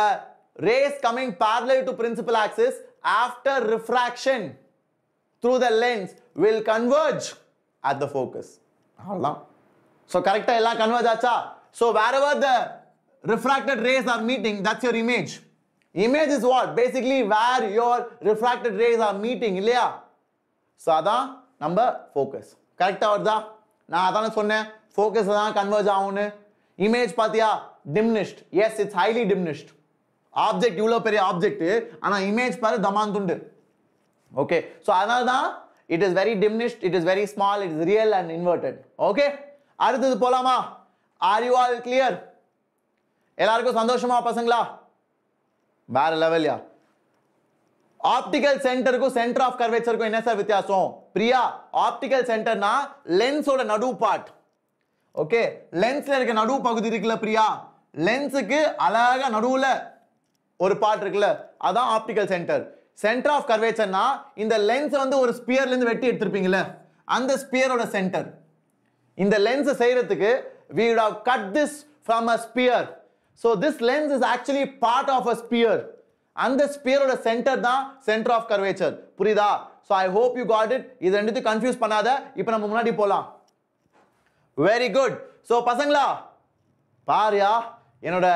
rays coming parallel to principal axis after refraction through the lens will converge at the focus. So correct ella converge acha. So wherever the refracted rays are meeting, that's your image. Image is what? Basically where your refracted rays are meeting, illaya? So adha number focus. Correct avudha? Na adana sonna focus adana converge avunu. Image pathiya diminished. Yes, it's highly diminished. Object evlo periya object ana image paru daman thundu. Okay, so adana da it is very diminished, it is very small, it is real and inverted. Okay, aduthu polama. Are you all clear? Ellarku sandoshama pasangla bare level ya. Optical center को center of curvature को इन्हें सर वित्यासों प्रिया optical center ना lens ओर नडू part. Okay, lens लेर के नडू पागुदी रिकला प्रिया lens के अलग अलग नडू ले ஒரு பார்ட் இருக்குல அதான் ஆப்டிகல் சென்டர். சென்டர் ஆஃப் கர்வேச்சர்னா இந்த லென்ஸ் வந்து ஒரு ஸ்பியர்ல இருந்து வெட்டி எடுத்துப்பீங்கல அந்த ஸ்பியரோட சென்டர். இந்த லென்ஸ் செய்யிறதுக்கு we would have cut this from a sphere. So this lens is actually part of a sphere. And the sphere oda center da center of curvature. புரியுதா? So I hope you got it. இது ரெண்டுத்தையும் confuse பண்ணாத. இப்போ நம்ம முன்னாடி போலாம். Very good. So பசங்களா பாரியா என்னோட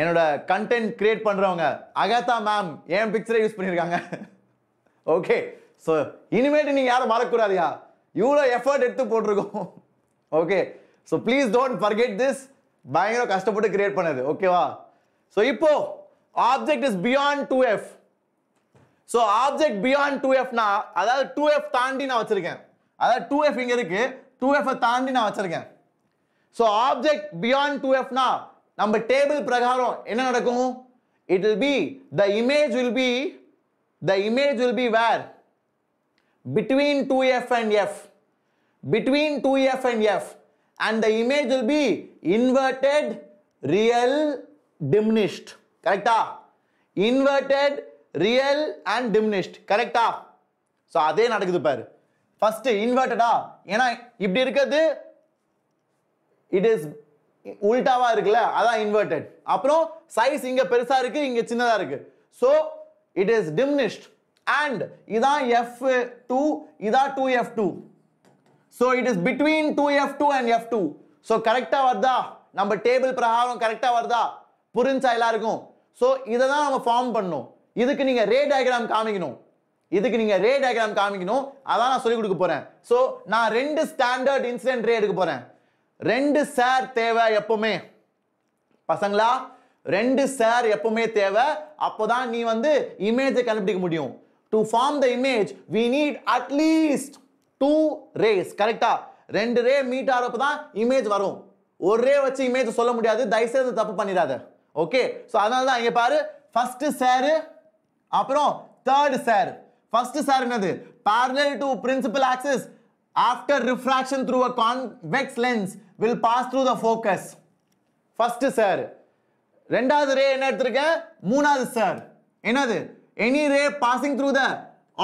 என்னோட கண்டென்ட் கிரியேட் பண்றவங்க அகதா மேம் ஏன் பிக்சரை யூஸ் பண்ணிருக்காங்க. ஓகே. So இனிமேட்டு நீங்க யாரும் மறக்க கூடாதியா. இவ்ளோ எஃபோர்ட் எடுத்து போட்டுருக்கோம். Okay. So please don't forget this. பயங்கர கஷ்டப்பட்டு கிரியேட் பண்ணது. ஓகேவா? So இப்போ object is beyond two F. So object beyond two F na adha two F taandi na vechirken adha two F inga irukku two F taandi na vechirken. So object beyond two F na number table prakaram enna nadakum it will be the image will be the image will be where between two F and F between two F and F and the image will be inverted real diminished. Correcta? Inverted, real and diminished. Correcta? So, அதே நடக்குது பாரு. First, inverted ஆ? ஏன்னா இப்படி இருக்குது it is உல்டாவா இருக்குல அதான் inverted. அப்புறம் size இங்க பெருசா இருக்கு இங்க சின்னதா இருக்கு. So, it is diminished and இதான் F two இதான் two F two. So, it is between two F two and F two. So, correcta வருதா? நம்ம table பிரகாரம் correcta வருதா? புரிஞ்சா எல்லாருக்கும். So இத தான் நாம ஃபார்ம் பண்ணோம். இதுக்கு நீங்க ரே டயகிராம் காமிக்கணும். இதுக்கு நீங்க ரே டயகிராம் காமிக்கணும். அதான் நான் சொல்லி கொடுக்க போறேன். So நான் ரெண்டு ஸ்டாண்டர்ட் இன்சிடென்ட் ரே எடுக்க போறேன். ரெண்டு சார் தேவை எப்பவுமே. பசங்களா ரெண்டு சார் எப்பவுமே தேவை. அப்பதான் நீ வந்து இமேஜை கண்டுபிடிக்க முடியும். To form the image we need at least two rays. கரெக்ட்டா? ரெண்டு ரே மீட் ஆறப்பதான் இமேஜ் வரும். ஒரு ரே வச்சு இமேஜ் சொல்ல முடியாது. தயவு செய்து தப்பு பண்ணிராத. Okay, so அதனால தான் இங்க பாரு first சார் அப்புறம் third சார். First சார் என்னது parallel to principal axis after refraction through a convex lens will pass through the focus. First sir. இரண்டாவது ரே என்ன எடுத்துர்க்கேன் மூணாவது சார் என்னது any ray passing through the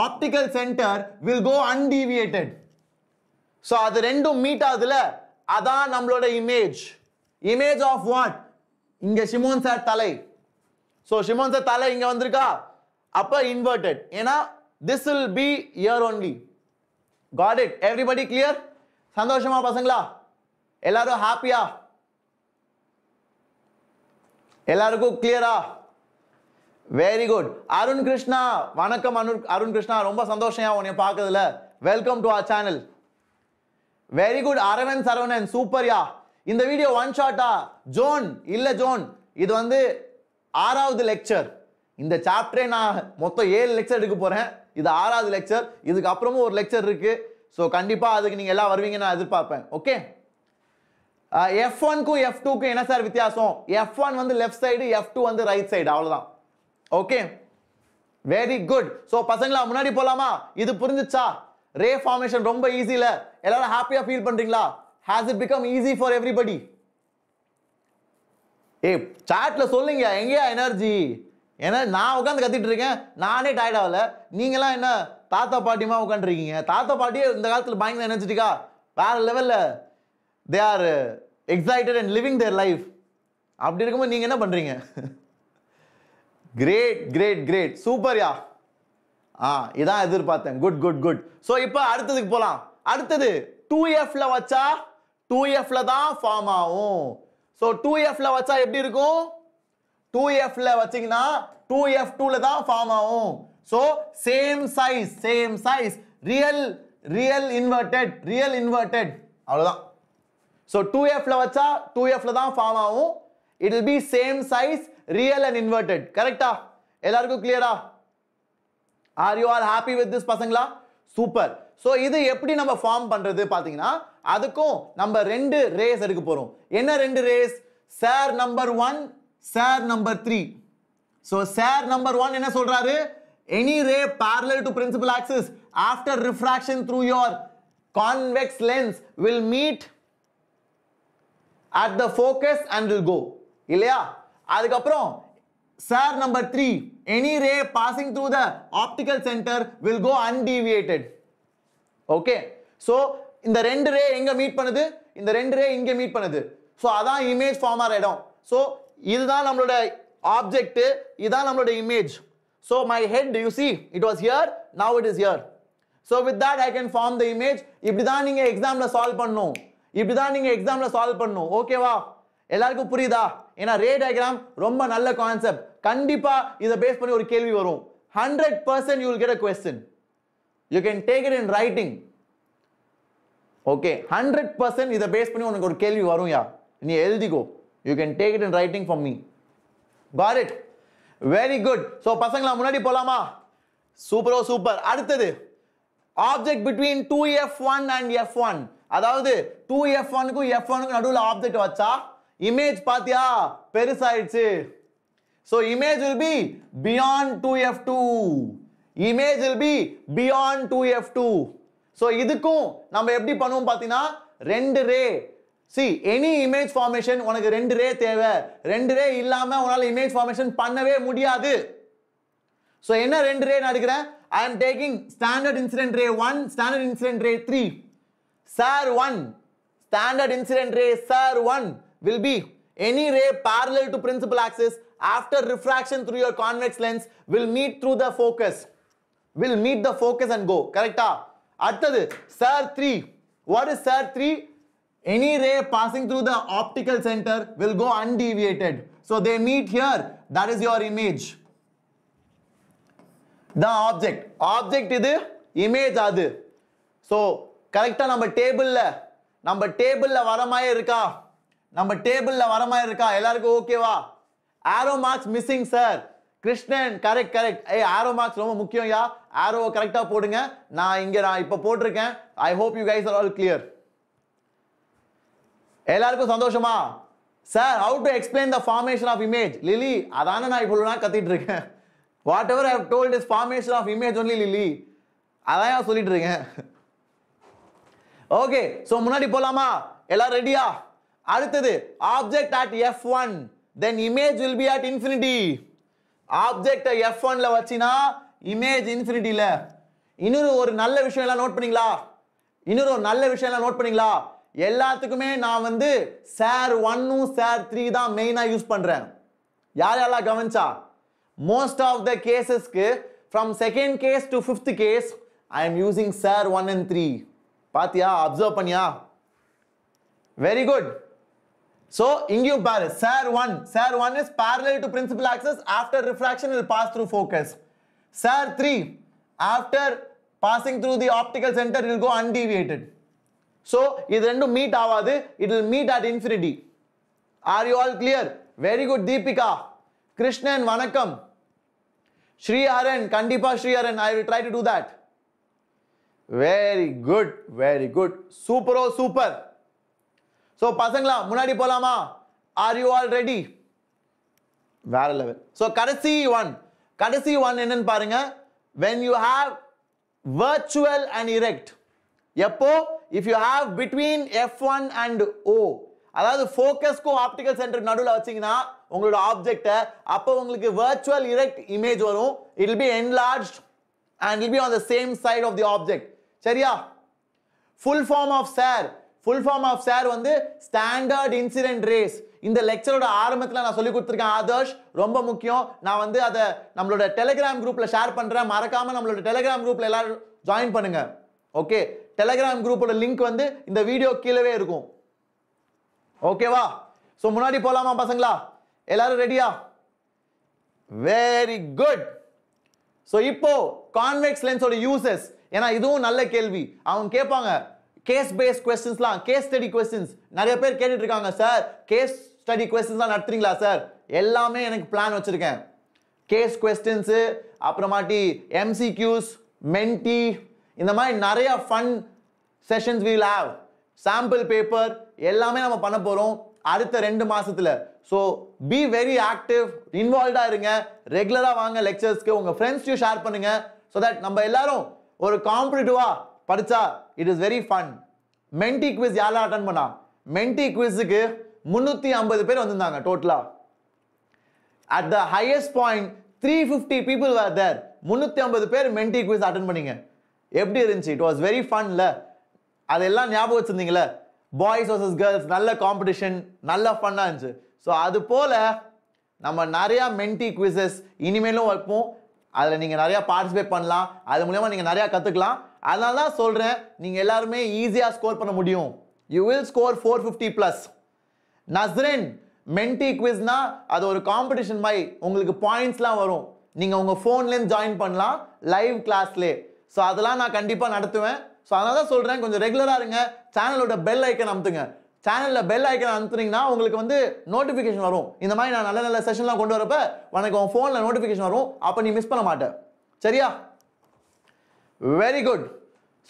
optical center will go undeviated. So அது ரெண்டும் meet ஆகுதுல அதான் நம்மளோட image. Image of what இங்க சிமோன் சார் தலை. சோ சிமோன் சார் தலை இங்க வந்திருக்கா அப்ப இன்வெர்ட்டட் ஏனா this will be here only. Got it? Everybody clear? சந்தோஷமா பசங்களா? எல்லாரும் ஹாப்பியா? எல்லாருக்கும் கிளியரா? Very good. அருண் கிருஷ்ணா வணக்கம். அருண் கிருஷ்ணா ரொம்ப சந்தோஷமா உன்னை பார்க்கிறதுல. Welcome to our channel. Very good. Aravan Saravanan சூப்பர்யா. இந்த வீடியோ ஒன் ஷாட்டா ஜோன் இல்ல ஜோன் இது வந்து ஆறாவது லெக்சர். இந்த சாப்டரே நான் மொத்தம் ஏழு லெக்சர் எடுக்க போறேன். இது ஆறாவது லெக்சர். இதுக்கு அப்புறமும் ஒரு லெக்சர் இருக்கு. ஸோ கண்டிப்பா அதுக்கு நீங்க எல்லாம் வருவீங்க நான் எதிர்பார்ப்பேன். ஓகே. எஃப் ஒன்க்கும் எஃப் டூக்கும் என்ன சார் வித்தியாசம்? எஃப் ஒன் வந்து லெஃப்ட் சைடு எஃப் டூ வந்து ரைட் சைடு அவ்வளவுதான். Okay very good. ஸோ பசங்களா முன்னாடி போலாமா? இது புரிஞ்சிச்சா? ரே ஃபார்மேஷன் ரொம்ப ஈஸில எல்லாரும் ஹாப்பியா ஃபீல் பண்றீங்களா? Has it become easy for everybody? Hey, chat la sollinga enga energy ena na ukandu kathittu iruken naane tired avla neenga la enna tata paati ma ukandirukeenga tata paatiye indha kaalathula bayanga energetic ah vera level la they are excited and living their life apdi irukum neenga enna pandreenga great great great super ya ah idha edirpaathen good good good so ipo adutadhukku polam adutadhu two F la vacha two F ல தான் form ஆகும். So two F ல வச்சா எப்படி இருக்கும்? two F ல வச்சீங்கன்னா two F two ல தான் ஃபார்ம் ஆகும். So same size same size real real inverted real inverted அவ்வளவுதான். சோ two F ல வச்சா two F ல தான் ஃபார்ம் ஆகும். It will be same size real and inverted. கரெக்ட்டா? எல்லாருக்கும் கிளியரா? Are you all happy with this பசங்களா? சூப்பர். சோ இது எப்படி நம்ம ஃபார்ம் பண்றது பாத்தீங்கன்னா அதுக்கும் நம்ம ரெண்டு ரேஸ் எடுக்க போறோம். என்ன ரெண்டு ரேஸ்? சார் நம்பர் ஒன்று சார் நம்பர் மூன்று. சோ சார் நம்பர் ஒன்று என்ன சொல்றாரு? Any ray parallel to principal axis after refraction through your convex lens will meet at the focus and will go. இல்லையா? அதுக்கு அப்புறம் Sir number three, any ray passing through the optical center will go undeviated. Okay. So, in the end ray, inga meet panadu. In the end ray, inga meet panadu. So, that's image form. So, this is our object. This is our image. So, my head, you see, it was here. Now it is here. So, with that, I can form the image. If you solve the exam, solve pannu. If you solve the exam, solve pannu. Okay, wow. Ellarku purida. In a ray diagram, romba nalla concept. Kandipa is a base panni oru kelvi varum. one hundred percent you will get a question. You can take it in writing. Okay, one hundred percent is the base panni unakku oru kelvi varum ya. Ni eldigo. You can take it in writing from me. Got it? Very good. So, pasangala munadi polama. Super oh super. Aduthathu. Object between two F one and F one. Adavadhu two F one ku F one ku nadula object vacha. Image paathiya perusa aichu. So, image will be beyond two F two. Image will be beyond two F two. So, idukku namm eppadi pannuvom paathina rendu ray. See, any image formation, one is two ray theva. two ray illama, one image formation pannave mudiyadhu. So, enna two ray nadukren? I am taking standard incident ray one, standard incident ray three. Sir one, standard incident ray sir one will be any ray parallel to principal axis after refraction through your convex lens will meet through the focus. Will meet the focus and go. Correcta? Aduthathu, sir three. What is sir three? Any ray passing through the optical center will go undeviated. So, they meet here. That is your image. The object. Object is image. Adhu. So, correct number table la. Number table la varamaya irukka. Number table la varamaya irukka. Ellarku okay va. Arrow marks missing sir. Krishnan, correct, correct. Hey, arrow marks romba mukkiyam ya. Arrow correct ah podunga. Na inge na ipo potiruken. I hope you guys are all clear. Ellarku sandoshama. Sir, how to explain the formation of image? Lily, adana na ipolu na kathittirukken. Whatever I have told is formation of image only, Lily. Adana na solittirukken. Okay, so munadi polama. Ellar ready ah. Aduthathu, object at F one, then image will be at infinity. Object at F one la vachina, image infinity la. Innoru oru nalla vishayam la note panningala. Innoru oru nalla vishayam la note panningala. Ellathukkume na vandu sir one sir three da main ah use pandren. Yaar yalla gavancha? Most of the cases from second case to fifth case I am using sir one and three. Paathiya, observe panniya. Very good. So ingiyum paru, sir one, sir one is parallel to principal axis, after refraction it will pass through focus. Sir three, after passing through the optical center it will go undeviated. So, this will meet at infinity. Are you all clear? Very good, Deepika. Krishnan, Vanakkam. Shri Haran, Kandipa Shri Haran. I will try to do that. Very good, very good. Super, oh, super. So, Pasangla, Munadi Polama. Are you all ready? Very level. So, Kadasi one. Kadasi one, ennan parunga. When you have virtual and erect. Yeppo? If you have between F one and O, that focus ko optical center nadula vachingna, ungala object, appo ungalku virtual erect image varum, it will be enlarged and it will be on the same side of the object. Seriya? Full form of SAR, full form of SAR vandu standard incident rays. In the lecture oda aarambathila na solli kuduthirken Adarsh romba mukkiyam. Na vandu adha nammaloda Telegram group la share pandren. Marakama nammaloda Telegram group la ellarum join pannunga. Okay, Telegram group link vandu in the video keelave irukum. Okay va. So munadi polama pasangla, ellarum ready ah? Very good. So ipo convex lens oda uses ena idhum nalla kelvi avanga kepanga. Case based questions la, case study questions nariya per kettirukanga. Sir, case study questions la nadutringa sir? Ellame enak plan vechiruken. Case questions apramati M C Qs, menti. In the mind, Naraya fun sessions we will have. Sample paper, Yellame Nama Panaporo, Aditha Rendu Masatila. So be very active, involved Iringa, regular Vanga lectures, Kunga friends to sharpeninga, so that number Ellaro or a competitive Paricha, it is very fun. Menti quiz Yala Atan Mana. Menti quiz Munuti Ambasper on the Nanga, total. At the highest point, three hundred fifty people were there. three hundred fifty பேர் மென்டி quiz attend பண்ணீங்க. எப்படி இருந்துச்சு? It was very fun ல. அதெல்லாம் ஞாபகம் வச்சிருந்தீங்களா? Boys versus girls, நல்ல competition, நல்ல ஃபன்னா இருந்துச்சு. ஸோ அது போல நம்ம நிறைய மென்டி குவிஸஸ் இனிமேலும் வைப்போம். அதில் நீங்கள் நிறையா பார்ட்டிசிபேட் பண்ணலாம். அது மூலயமா நீங்கள் நிறையா கற்றுக்கலாம். அதனால தான் சொல்கிறேன், நீங்கள் எல்லாருமே ஈஸியாக ஸ்கோர் பண்ண முடியும். You will score four fifty plus. Nasreen, Menti குவிஸ்னா அது ஒரு காம்படிஷன் மாதிரி, உங்களுக்கு பாயிண்ட்ஸ்லாம் வரும். நீங்கள் உங்கள் ஃபோன்லேருந்து ஜாயின் பண்ணலாம், லைவ் கிளாஸ்லேயே. ஸோ அதெல்லாம் நான் கண்டிப்பாக நடத்துவேன். ஸோ அதனால தான் சொல்கிறேன், கொஞ்சம் ரெகுலராக இருங்க. சேனலோட பெல் ஐக்கன் அமுத்துங்க. சேனலில் பெல் ஐக்கன் அமுத்துனீங்கன்னா உங்களுக்கு வந்து நோட்டிஃபிகேஷன் வரும். இந்த மாதிரி நான் நல்ல நல்ல செஷன்லாம் கொண்டு வரப்போ உனக்கு உன் ஃபோனில் நோட்டிஃபிகேஷன் வரும். அப்போ நீ மிஸ் பண்ண மாட்டேன். சரியா? Very good.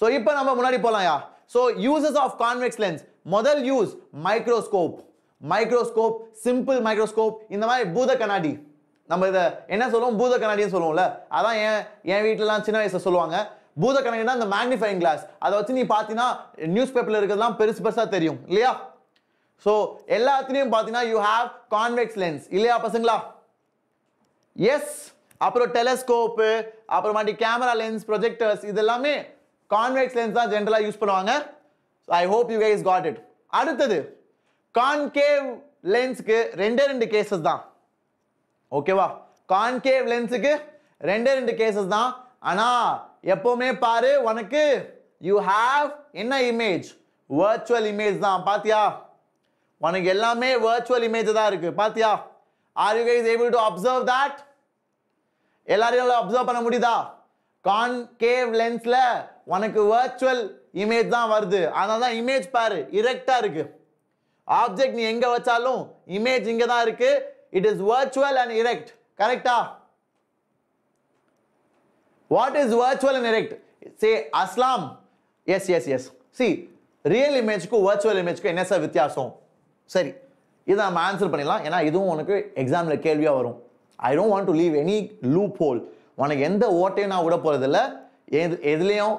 ஸோ இப்போ நம்ம முன்னாடி போகலாம்யா. So uses of convex lens. முதல் use microscope. Microscope, simple microscope, இந்த மாதிரி பூத கண்ணாடி. நம்ம இதை என்ன சொல்லுவோம்? பூத கண்ணாடின்னு சொல்லுவோம்ல. அதான் என் என் வீட்டிலலாம் சின்ன வயசில் சொல்லுவாங்க. பூத கண்ணாடினா அந்த மேக்னிஃபைங் கிளாஸ். அதை வச்சு நீ பார்த்தீங்கன்னா நியூஸ் பேப்பரில் இருக்கிறதுலாம் பெருசு பெருசாக தெரியும் இல்லையா? ஸோ எல்லாத்துலேயும் பார்த்தீங்கன்னா யூ ஹாவ் கான்வெக்ஸ் லென்ஸ் இல்லையா பசங்களா? எஸ். அப்புறம் டெலஸ்கோப்பு, அப்புறமாட்டி கேமரா லென்ஸ், ப்ரொஜெக்டர்ஸ், இதெல்லாமே கான்வெக்ஸ் லென்ஸ் தான் ஜென்ரலாக யூஸ் பண்ணுவாங்க. I hope you guys got it. அடுத்தது கான்கேவ் லென்ஸுக்கு ரெண்டே ரெண்டு கேசஸ் தான். ஓகேவா? கான்கேவ் லென்ஸுக்கு ரெண்டே ரெண்டு கேசஸ் தான். ஆனால் எப்போவுமே பாரு, உனக்கு யூ ஹாவ் என்ன இமேஜ்? வர்ச்சுவல் இமேஜ் தான். பார்த்தியா? உனக்கு எல்லாமே வர்ச்சுவல் இமேஜ் தான் இருக்குது. பார்த்தியா? Are you guys able to observe that? எல்லாரையும் அப்சர்வ் பண்ண முடியுதா? கான்கேவ் லென்ஸில் உனக்கு வர்ச்சுவல் இமேஜ் தான் வருது. அதனால தான் இமேஜ் பாரு இரெக்டாக இருக்குது. ஆப்ஜெக்ட் நீ எங்கே வச்சாலும் இமேஜ் இங்கே தான் இருக்குது. It is virtual and erect. கரெக்டா? What is virtual and erect? Say Aslam. Yes, yes, yes. See, real image ku virtual image ku enna vithyasam? Sari, idha nam answer pannidalam. Ena idhum unakku exam la kelviya varum. I don't want to leave any loophole. Unakku endha ottaiyum na uda poradilla. Edhiliyum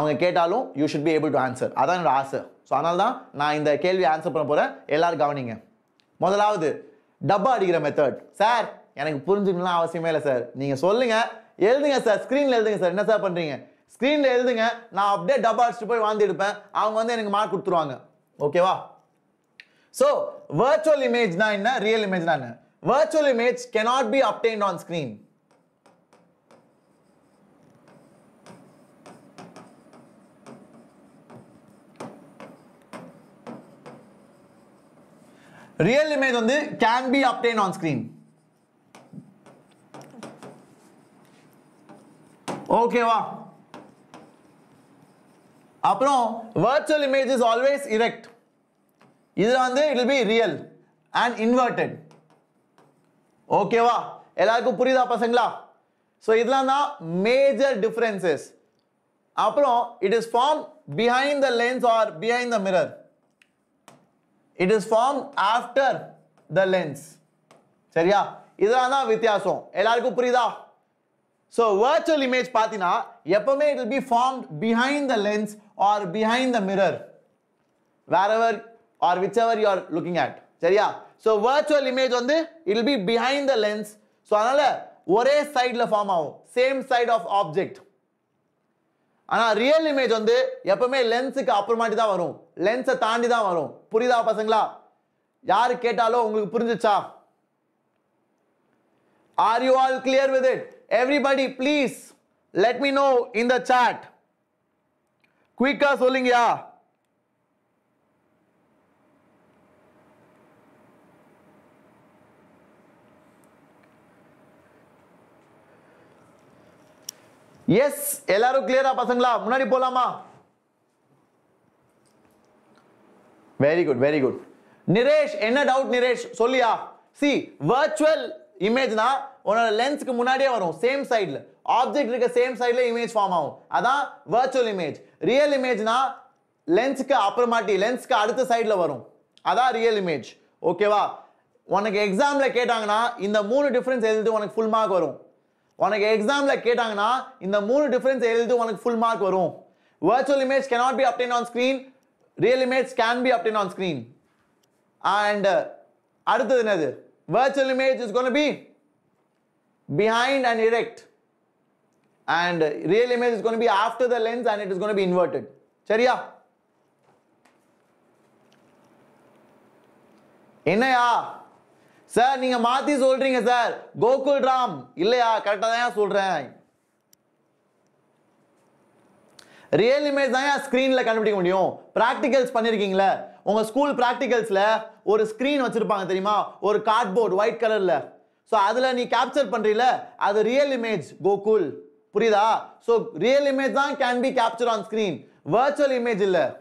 avanga ketalum you should be able to answer. Adha enoda aasa. So adanal dhaan na indha kelvi answer panna poren. Ellaru gavaninga. Modalavathu dabba adigira method. Sir, enakku purinjukkanum avasiyame illa sir. Neenga solunga. எழுதுங்க sir, ஸ்க்ரீனில் எழுதுங்க sir. என்ன sir பண்ணுறீங்க? ஸ்க்ரீனில் எழுதுங்க, நான் அப்படியே டப்பா அடிச்சுட்டு போய் வாந்தி எடுப்பேன். அவங்க வந்து எனக்கு மார்க் கொடுத்துருவாங்க. ஓகேவா? ஸோ வர்ச்சுவல் இமேஜ்னா என்ன, ரியல் இமேஜ்னா என்ன? Virtual image cannot be obtained on screen. Real image வந்து can be obtained on screen. ஓகேவா? அப்புறம் virtual image is always erect. இதில் வந்து it will be real and inverted. ஓகேவா? எல்லாருக்கும் புரியுதா பசங்களா? ஸோ இதெல்லாம் தான் மேஜர் டிஃப்ரென்சஸ். அப்புறம் it is form behind the lens or behind the mirror. It is form after the lens. சரியா? இதெல்லாம் தான் வித்தியாசம். எல்லாருக்கும் புரியுதா? So virtual image pathina epovume it will be formed behind the lens or behind the mirror, wherever or whichever you are looking at. Seriya? So virtual image ondu it will be behind the lens. So anala ore side la form avum, same side of object. Ana real image ondu epovume lens ku appuramatti da varum, lens ah taandi da varum. Purida pasangala? Yaar ketalo ungalku purinjicha? Are you all clear with it? Everybody please let me know in the chat. Quick ah solunga. Yes, ellaru clear ah pasangala? Munadi polama? Very good, very good. Nireesh, enna doubt Nireesh solliya? See, virtual image na உன்னோட லென்ஸுக்கு முன்னாடியே வரும், same சைடில் object இருக்க same சைடில் image form ஆகும். அதான் virtual image. Real இமேஜ்னா லென்ஸுக்கு அப்புறமாட்டி லென்ஸுக்கு அடுத்த சைடில் வரும். அதான் ரியல் இமேஜ். ஓகேவா? உனக்கு எக்ஸாமில் கேட்டாங்கன்னா இந்த மூணு டிஃப்ரென்ஸ் எழுது, உனக்கு ஃபுல் மார்க் வரும். உனக்கு எக்ஸாமில் கேட்டாங்கன்னா இந்த மூணு டிஃப்ரென்ஸ் எழுது, உனக்கு ஃபுல் மார்க் வரும். Virtual image cannot be obtained on screen. Real image can be obtained on screen. And அடுத்தது என்னது? Virtual image is gone be behind and erect. And real image is going to be after the lens and it is going to be inverted. Chariya. Enaya. Sir, you are saying, sir, Gokul Ram. No, you are saying. Real image is screen. Practicals are doing. School practicals a screen, a cardboard, white color. So, that's you capture. That's the real image, Gokul. So, real image can be captured on screen. Virtual image illa.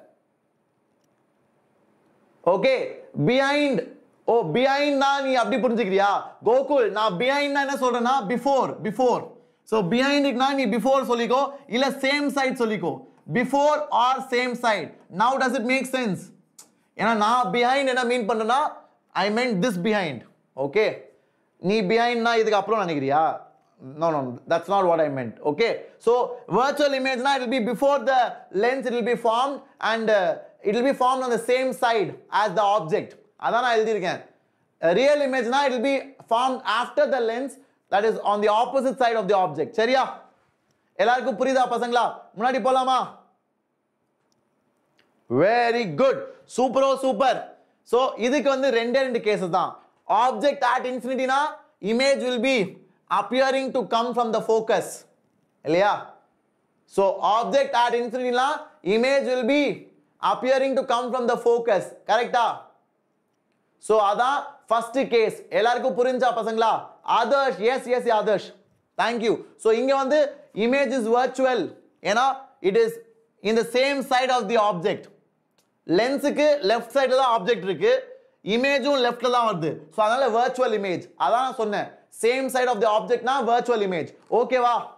Okay, behind. Oh, behind na ni abdi purinjikriya. Gokul, na behind na na solra na before, before. So, behind it na ni before soliko, illa same side soliko. Before or same side. Now, does it make sense? Ena na behind ena mean panna na, I meant this behind. Okay. Ni behind na idhik apro na nikriya. No, no, that's not what I meant. Okay, so virtual image now it will be before the lens, it will be formed and uh, it will be formed on the same side as the object. Adana uh, real image now it will be formed after the lens, that is on the opposite side of the object. Chariya? Elarku purida pasangla. Munadi polama. Very good. Super oh super. So, idhik vandhi render cases da. Object at infinity na image will be appearing to come from the focus. So, object at infinity la, image will be appearing to come from the focus. Correct? So, that's first case. Elarku purinja pasangla. Adarsh, yes, yes, Adarsh. Thank you. So, inge vandhu, image is virtual. You know, it is in the same side of the object. Lens ke left side la object rikku. Image un left la varudhu. So, adala virtual image. Adana sonne. Same side of the object na virtual image. Okay, wow.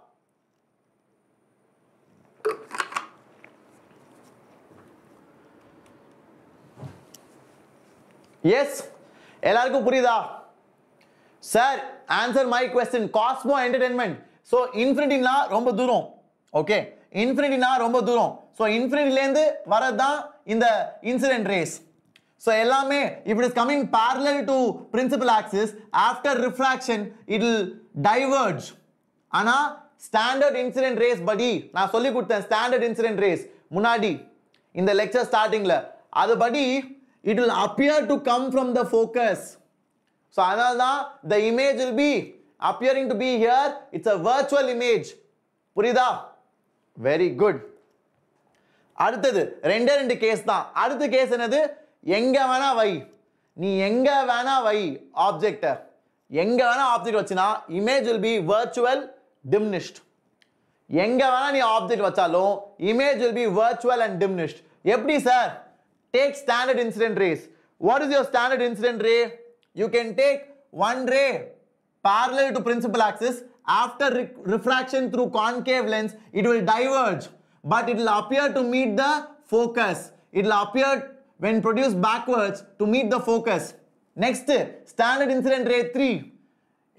Yes. Elarku purida. Sir, answer my question. Cosmo entertainment. So, infinity na romba durom. Okay. Infinity na romba durom. So, infinity lende varadha in the incident rays. So, if it is coming parallel to principal axis, after refraction, it will diverge. Anna, standard incident rays, buddy. Na solli kuduthen standard incident rays. Munadi, in the lecture starting la. Adu buddy, it will appear to come from the focus. So, anna, the image will be appearing to be here. It's a virtual image. Purida? Very good. Aduthathu, render and case tha. Aduthathu case enadhu? Yenga vana vai. Ni yenga vana vai object. Yenga vana object vachina, image will be virtual diminished. Yenga vana ni object vachalo, image will be virtual and diminished. Eppadi sir? Take standard incident rays. What is your standard incident ray? You can take one ray parallel to principal axis. After re refraction through concave lens, it will diverge. But it will appear to meet the focus. It will appear when produced backwards to meet the focus. Next, standard incident ray three.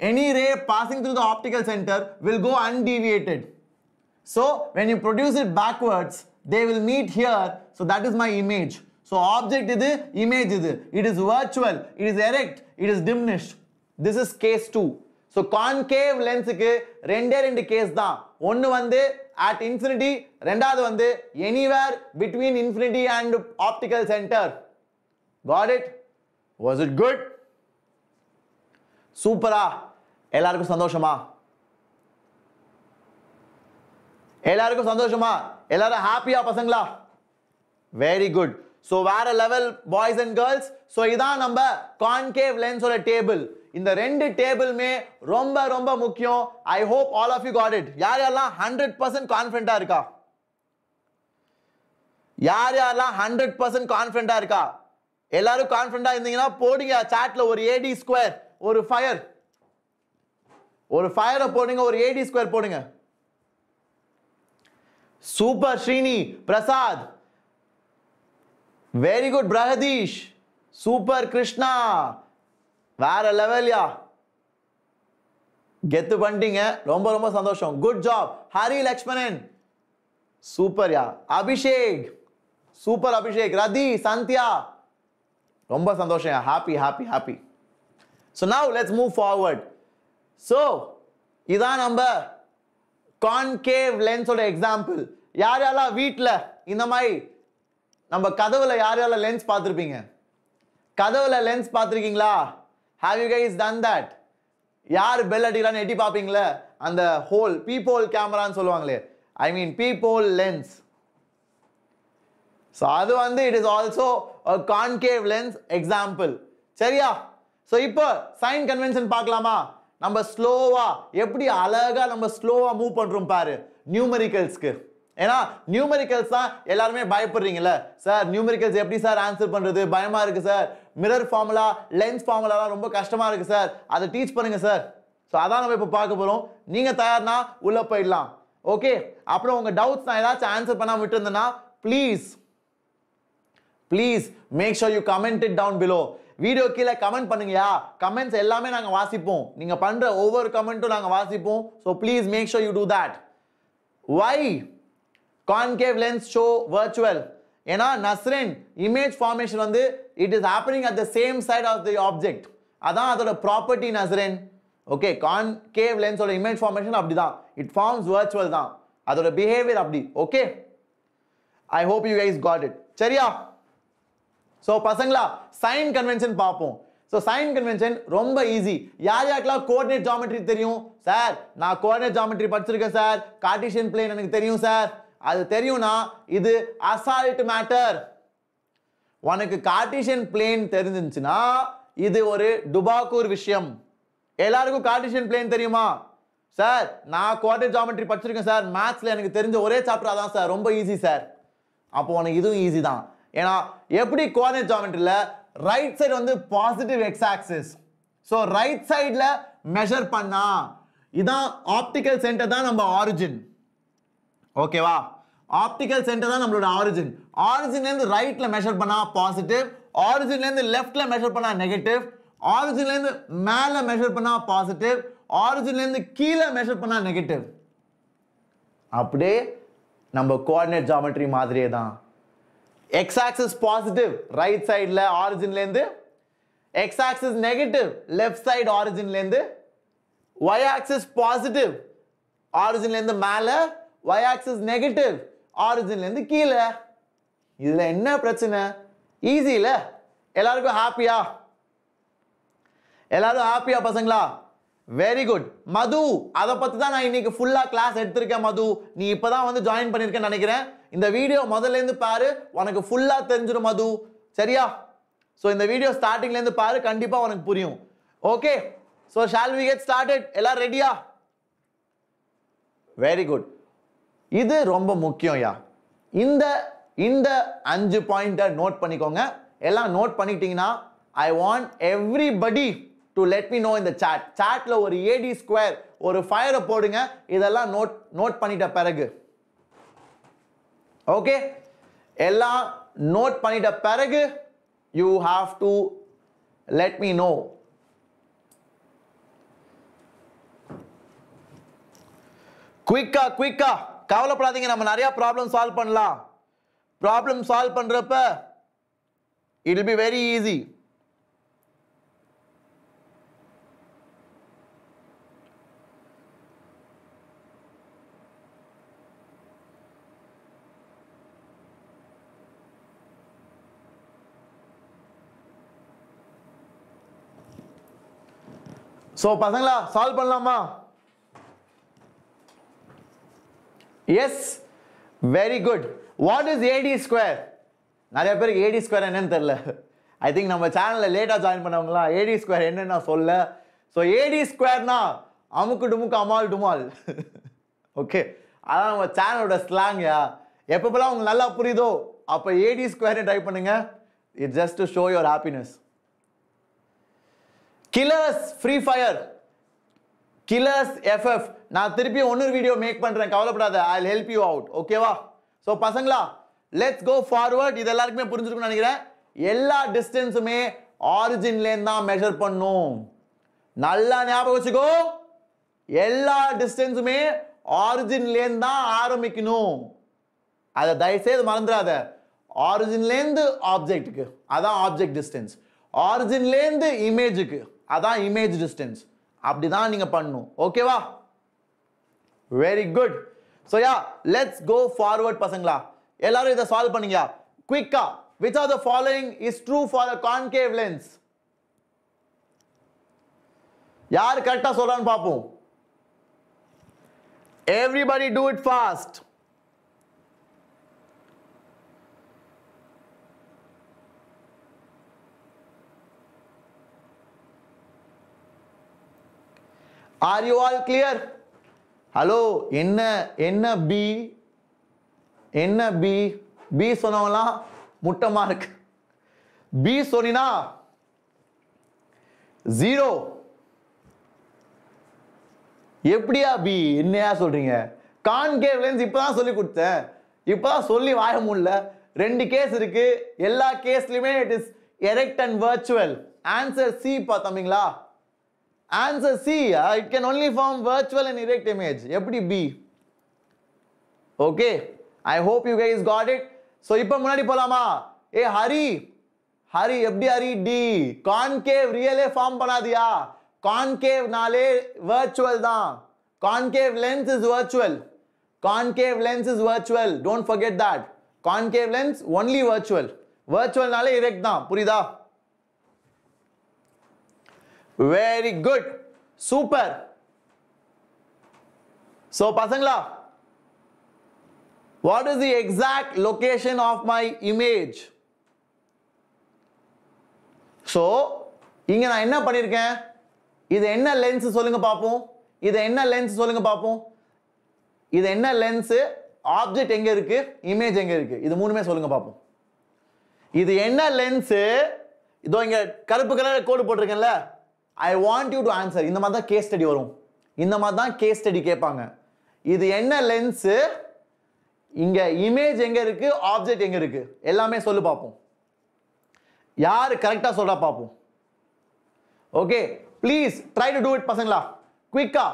Any ray passing through the optical center will go undeviated. So, when you produce it backwards, they will meet here. So, that is my image. So, object is the image is the. It is virtual, it is erect, it is diminished. This is case two. So, concave lens render and case da. One vande at infinity, rendadu vande anywhere between infinity and optical center. Got it? Was it good? Supera. Ellarku sandoshama. Ellarku sandoshama. Ellara happy pasangla. Very good. So, where a level boys and girls. So, idha number concave lens or a table. In the rendu table mein, romba romba mukyam. I hope all of you got it. Yaar yaarla one hundred percent confident a iruka. Yaar yaarla one hundred percent confident a iruka. Ellaru confident a irundinga podinga chat la or A D square or fire. Or fire podinga or A D square podinga. Super Srini, Prasad. Very good Brahadish. Super Krishna. Where a level ya? Get the bunting eh? Romba romba sandosham. Good job. Hari Lakshmanan. Super ya. Abhishek. Super Abhishek. Radhi, Sandhya. Romba sandosham ya. Happy, happy, happy. So now let's move forward. So, இதான் நம்ம concave லென்ஸோட example. யார் யாரெல்லாம் வீட்டில் இந்த மாதிரி நம்ம கதவுல யார் யாரெல்லாம் லென்ஸ் பார்த்துருப்பீங்க? கதவுல லென்ஸ் பார்த்துருக்கீங்களா? Have you guys done that? யார் பெல் அடிக்கலான்னு எட்டி பார்ப்பீங்களே, அந்த ஹோல் பீப்போல் கேமரான்னு சொல்லுவாங்களே, ஐ மீன் பீப்போல் லென்ஸ். ஸோ அது வந்து it is also a concave lens example. சரியா? ஸோ இப்போ சைன் கன்வென்ஷன் பார்க்கலாமா? நம்ம ஸ்லோவா எப்படி அழகா நம்ம ஸ்லோவா மூவ் பண்றோம் பாரு நியூமெரிக்கல்ஸ்க்கு. ஏன்னா நியூமெரிக்கல்ஸ் தான் எல்லாருமே பயப்படுறீங்கல்ல, சார் நியூமெரிக்கல்ஸ் எப்படி சார் ஆன்சர் பண்றது, பயமா இருக்கு சார், மிரர் ஃபார்முலா லென்ஸ் ஃபார்முலாலாம் ரொம்ப கஷ்டமா இருக்கு சார், அதை டீச் பண்ணுங்க சார். ஸோ அதான் நம்ம இப்போ பார்க்க போறோம். நீங்க தயார்னா உள்ள போயிடலாம். ஓகே, அப்புறம் உங்க டவுட்ஸ் நான் ஏதாச்சும் ஆன்சர் பண்ணாம விட்டு இருந்தேன்னா please please make sure you comment it down below. Video கீழே கமெண்ட் பண்ணுங்கயா. கமெண்ட்ஸ் எல்லாமே நாங்கள் வாசிப்போம், நீங்கள் பண்ணுற ஒவ்வொரு கமெண்ட்டும் நாங்கள் வாசிப்போம். So please make sure you do that. Why concave lens show virtual? ஏன்னா நஸ்ரேன் இமேஜ் ஃபார்மேஷன் வந்து it is happening at the same side of the object. அதான் அதோட ப்ராப்பர்ட்டி நஸ்ரேன். ஓகே, கான்கேவ் லென்ஸோட இமேஜ் ஃபார்மேஷன் அப்படி தான், இட் ஃபார்ம்ஸ் வர்ச்சுவல் தான், அதோட behaviour அப்படி. Okay, I hope you guys got it. சரியா? ஸோ பசங்களா சைன் கன்வென்ஷன் பார்ப்போம். ஸோ சைன் கன்வென்ஷன் ரொம்ப ஈஸி. யார் யாருக்கெல்லாம் கோஆர்டினேட் ஜாமெட்ரி தெரியும்? சார் நான் கோஆர்டினேட் ஜாமெட்ரி படிச்சிருக்கேன் சார், கார்டீசியன் பிளேன் எனக்கு தெரியும் சார். அது தெரியும்னா இது அசால்ட் மேட்டர். உனக்கு கார்டீசியன் பிளேன் தெரிஞ்சிருந்துச்சுன்னா இது ஒரு டுபாக்கூர் விஷயம். எல்லாருக்கும் கார்டீசியன் பிளேன் தெரியுமா? சார் நான் கோஆர்டினேட் ஜாமெட்ரி படிச்சிருக்கேன் சார், மேத்ஸில் எனக்கு தெரிஞ்ச ஒரே சாப்டர் தான் சார், ரொம்ப ஈஸி சார். அப்போ உனக்கு இதுவும் ஈஸி தான். ஏன்னா எப்படி கோஆர்டினேட் ஜாமெட்ரியில் ரைட் சைடு வந்து positive X axis. So right சைடில் மெஷர் பண்ணா இதான் ஆப்டிக்கல் சென்டர் தான் நம்ம ஆரிஜின். ஓகேவா? ஆப்டிக்கல் சென்டர் தான் நம்மளோட ஆரிஜின். ஆரிஜின்லேருந்து ரைட்டில் மெஷர் பண்ணால் பாசிட்டிவ், ஆரிஜின்லேருந்து லெஃப்டில் மெஷர் பண்ணால் நெகட்டிவ், ஆரிஜின்லேருந்து மேலே மெஷர் பண்ணால் பாசிட்டிவ், ஆரிஜின்லேருந்து கீழே மெஷர் பண்ணால் நெகட்டிவ். அப்படியே நம்ம கோஆர்டினேட் ஜாமெட்ரி மாதிரியே தான். X axis positive right side la origin la endu, X axis negative left side origin la endu, Y axis positive origin la endu mala, Y axis negative origin la endu keela. Idla enna prachana? Easy la? Ellarku happy ah? Ellaru happy ah pasangla? Very good. Madhu adha pathi da na innikku full ah class eduthirken. Madhu nee ipo da vandu join pannirken nenikiren. இந்த video முதல்ல இருந்து பாரு, உனக்கு ஃபுல்லா தெரிஞ்சிடும் மது. சரியா? So இந்த video ஸ்டார்டிங்ல இருந்து பாரு, கண்டிப்பா உனக்கு புரியும். Okay, so shall we get started? எல்லாரும் ரெடியா? Very good. இது ரொம்ப முக்கியம் யா. இந்த இந்த அஞ்சு பாயிண்டை நோட் பண்ணிக்கோங்க. எல்லாம் நோட் பண்ணிக்கிட்டீங்கன்னா I want everybody to let me know இந்த சாட். சாட்ல ஒரு ஏடி ஸ்கொயர் ஒரு ஃபயரை போடுங்க. இதெல்லாம் நோட் நோட் பண்ணிட்ட பிறகு ஓகே, எல்லாம் நோட் பண்ணிட்ட பிறகு you have to let me know. குயிக்கா குயிக்கா, கவலைப்படாதீங்க, நம்ம நிறைய ப்ராப்ளம் சால்வ் பண்ணலாம். ப்ராப்ளம் சால்வ் பண்றப்ப it will be very easy. So பசங்களா சால்வ் பண்ணலாமா? Yes, very good. What is AD square? நிறைய பேருக்கு ஏடி ஸ்கொயர் என்னன்னு தெரியல. ஐ திங்க் நம்ம சேனல்ல லேட்டா ஜாயின் பண்ணவங்களா ஏடி ஸ்கொயர் என்னன்னு சொல்ல. ஸோ ஏடி ஸ்கொயர்னா அமுக்கு டுமுக்கு அமால் டுமால். ஓகே, அதான் நம்ம சேனலோட ஸ்லாங்கா. எப்பப்பெல்லாம் உங்களுக்கு நல்லா புரியுதோ அப்போ ஏடி ஸ்கொயர் டைப் பண்ணுங்க. It's just to show your happiness. Killers free fire, killers FF. நான் திருப்பி ஒன்னொரு வீடியோ மேக் பண்றேன், கவலைப்படாத. I will help you out. ஓகேவா? ஸோ பசங்களா லெட்ஸ் கோ ஃபார்வர்ட். இது எல்லாருக்குமே புரிஞ்சிருக்கும்னு நினைக்கிறேன். எல்லா டிஸ்டன்ஸுமே ஆரிஜின்லேருந்து தான் மெஷர் பண்ணும். நல்லா ஞாபகம் வச்சுக்கோ, எல்லா டிஸ்டன்ஸுமே ஆரிஜின்லேருந்து தான் ஆரம்பிக்கணும். அதை தயவுசெய்து மறந்துடாத. ஆரிஜின்லேருந்து ஆப்ஜெக்டுக்கு, அதான் ஆப்ஜெக்ட் டிஸ்டன்ஸ். ஆரிஜின்லேருந்து இமேஜுக்கு, அதான் இமேஜ் டிஸ்டன்ஸ். அப்படிதான் நீங்க பண்ணணும். ஓகேவா? Very good. So yeah, let's go forward, pasangla. Ellaru idha solve panninga. Quick, which of the following is true for a concave lens? Yaar correct ah solran paapom. Everybody do it fast. Are you all clear? Hello, enna enna B, enna B, B sonnavala mutta mark. B sonina zero. எப்படியா B என்னையா சொல்றீங்க? Concave lens இப்பதான் சொல்லி கொடுத்தேன். இப்பதான் சொல்லி வாய முடியல. ரெண்டு கேஸ் இருக்கு. எல்லா கேஸ்லயுமே it is erect and virtual. Answer C பார்த்தீங்களா? Answer C. It can only form virtual and erect image. எப்படி B? Okay. I hope you guys got it. So இப்போ முன்னாடி போலாமா? ஏ ஹரி. ஹரி எப்படி ஹரி D. கான்கேவ் ரியலே ஃபார்ம் பண்ணாதியா? Concave nale virtual da. Concave lens is virtual. Concave lens is virtual. Don't forget that. Concave lens only virtual. Virtual nale erect da. Purida. Very good. Super. So pasangla, what is the exact location of my image? So, inga na enna pannirken? இது என்ன lens சொல்லுங்க பாப்போம். இது என்ன lens சொல்லுங்க பாப்போம். இது என்ன லென்ஸ்? ஆப்ஜெக்ட் எங்க இருக்கு? இமேஜ் எங்க இருக்கு? இது மூணுமே சொல்லுங்க பாப்போம். இது என்ன லென்ஸ்? இதோ இங்க கருப்பு கலர் கோடு போட்டுருக்கேன்ல. I want you to answer. இந்த மாதிரி தான் கேஸ் ஸ்டடி வரும். இந்த மாதிரி தான் கேஸ் ஸ்டடி கேட்பாங்க. இது என்ன லென்ஸ்? இங்க இமேஜ் எங்க இருக்கு? ஆப்ஜெக்ட் எங்க இருக்கு? எல்லாமே சொல்லு பாப்போம். யார் கரெக்ட்டா சொல்றா பாப்போம். Okay. Please try to do it pasangla quicker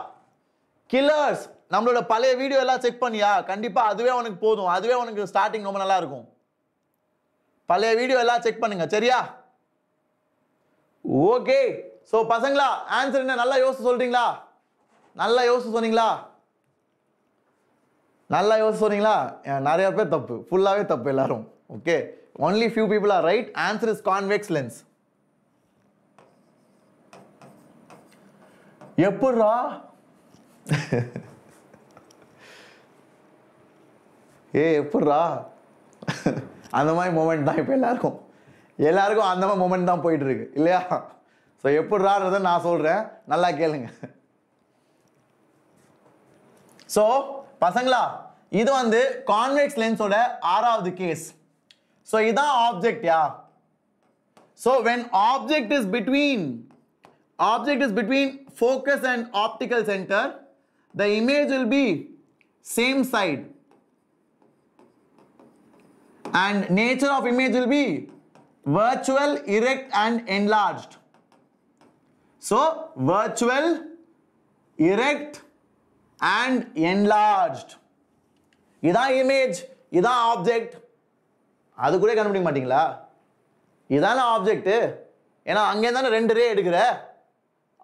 killers nammaloda pale video ella check panniya kandipa aduve unakku podum aduve unakku starting romba nalla irukum pale video ella check pannunga seriya okay so pasangla answer enna nalla yoshu solringla nalla yoshu soningla nalla yoshu soningla nariya per thappu fullave thappu ellarum okay only few people are right answer is convex lens எப்படா ஏ எப்படா அந்த மாதிரி moment தான் இப்போ எல்லாருக்கும் எல்லாருக்கும் அந்த மாதிரி மொமெண்ட் தான் போயிட்டு இருக்கு இல்லையா ஸோ எப்படான்றத நான் சொல்கிறேன் நல்லா கேளுங்க ஸோ பசங்களா இது வந்து கான்வெக்ஸ் லென்ஸோட ஆறாவது கேஸ் ஸோ இதுதான் ஆப்ஜெக்ட் யா so when object is between object is between focus and optical center, the image will be same side and nature of image will be virtual, erect and enlarged. So, virtual, erect and enlarged. Idha image, idha object. Adu kuda kanupidinga mattingala idana object ena ange endana rendu ray edukura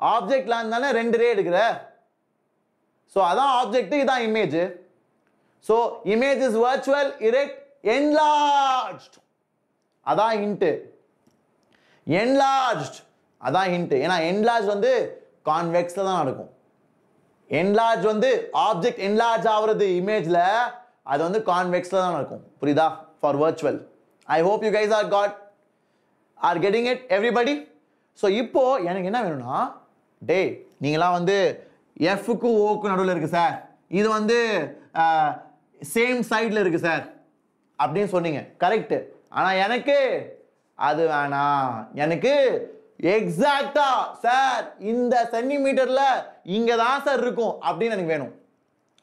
object la ndanna rendu ray edukra so adha object idha image so image is virtual erect enlarged adha hint enlarged adha hint ena enlarged vandu convex la dhaan irukum enlarged vandu object enlarge avradhu image la adu vandu convex la dhaan irukum purida for virtual I hope you guys are got are getting it everybody so இப்போ எனக்கு என்ன வேணும்னா டே நீங்களா வந்து F க்கு O க்கு நடுவுல இருக்கு சார் இது வந்து சேம் சைடுல இருக்கு சார் அப்படினு சொன்னீங்க கரெக்ட் ஆனா எனக்கு அது வேணா எனக்கு எக்ஸாக்ட்டா சார் இந்த சென்டிமீட்டர்ல இங்க தான் சார் இருக்கும் அப்படி எனக்கு வேணும்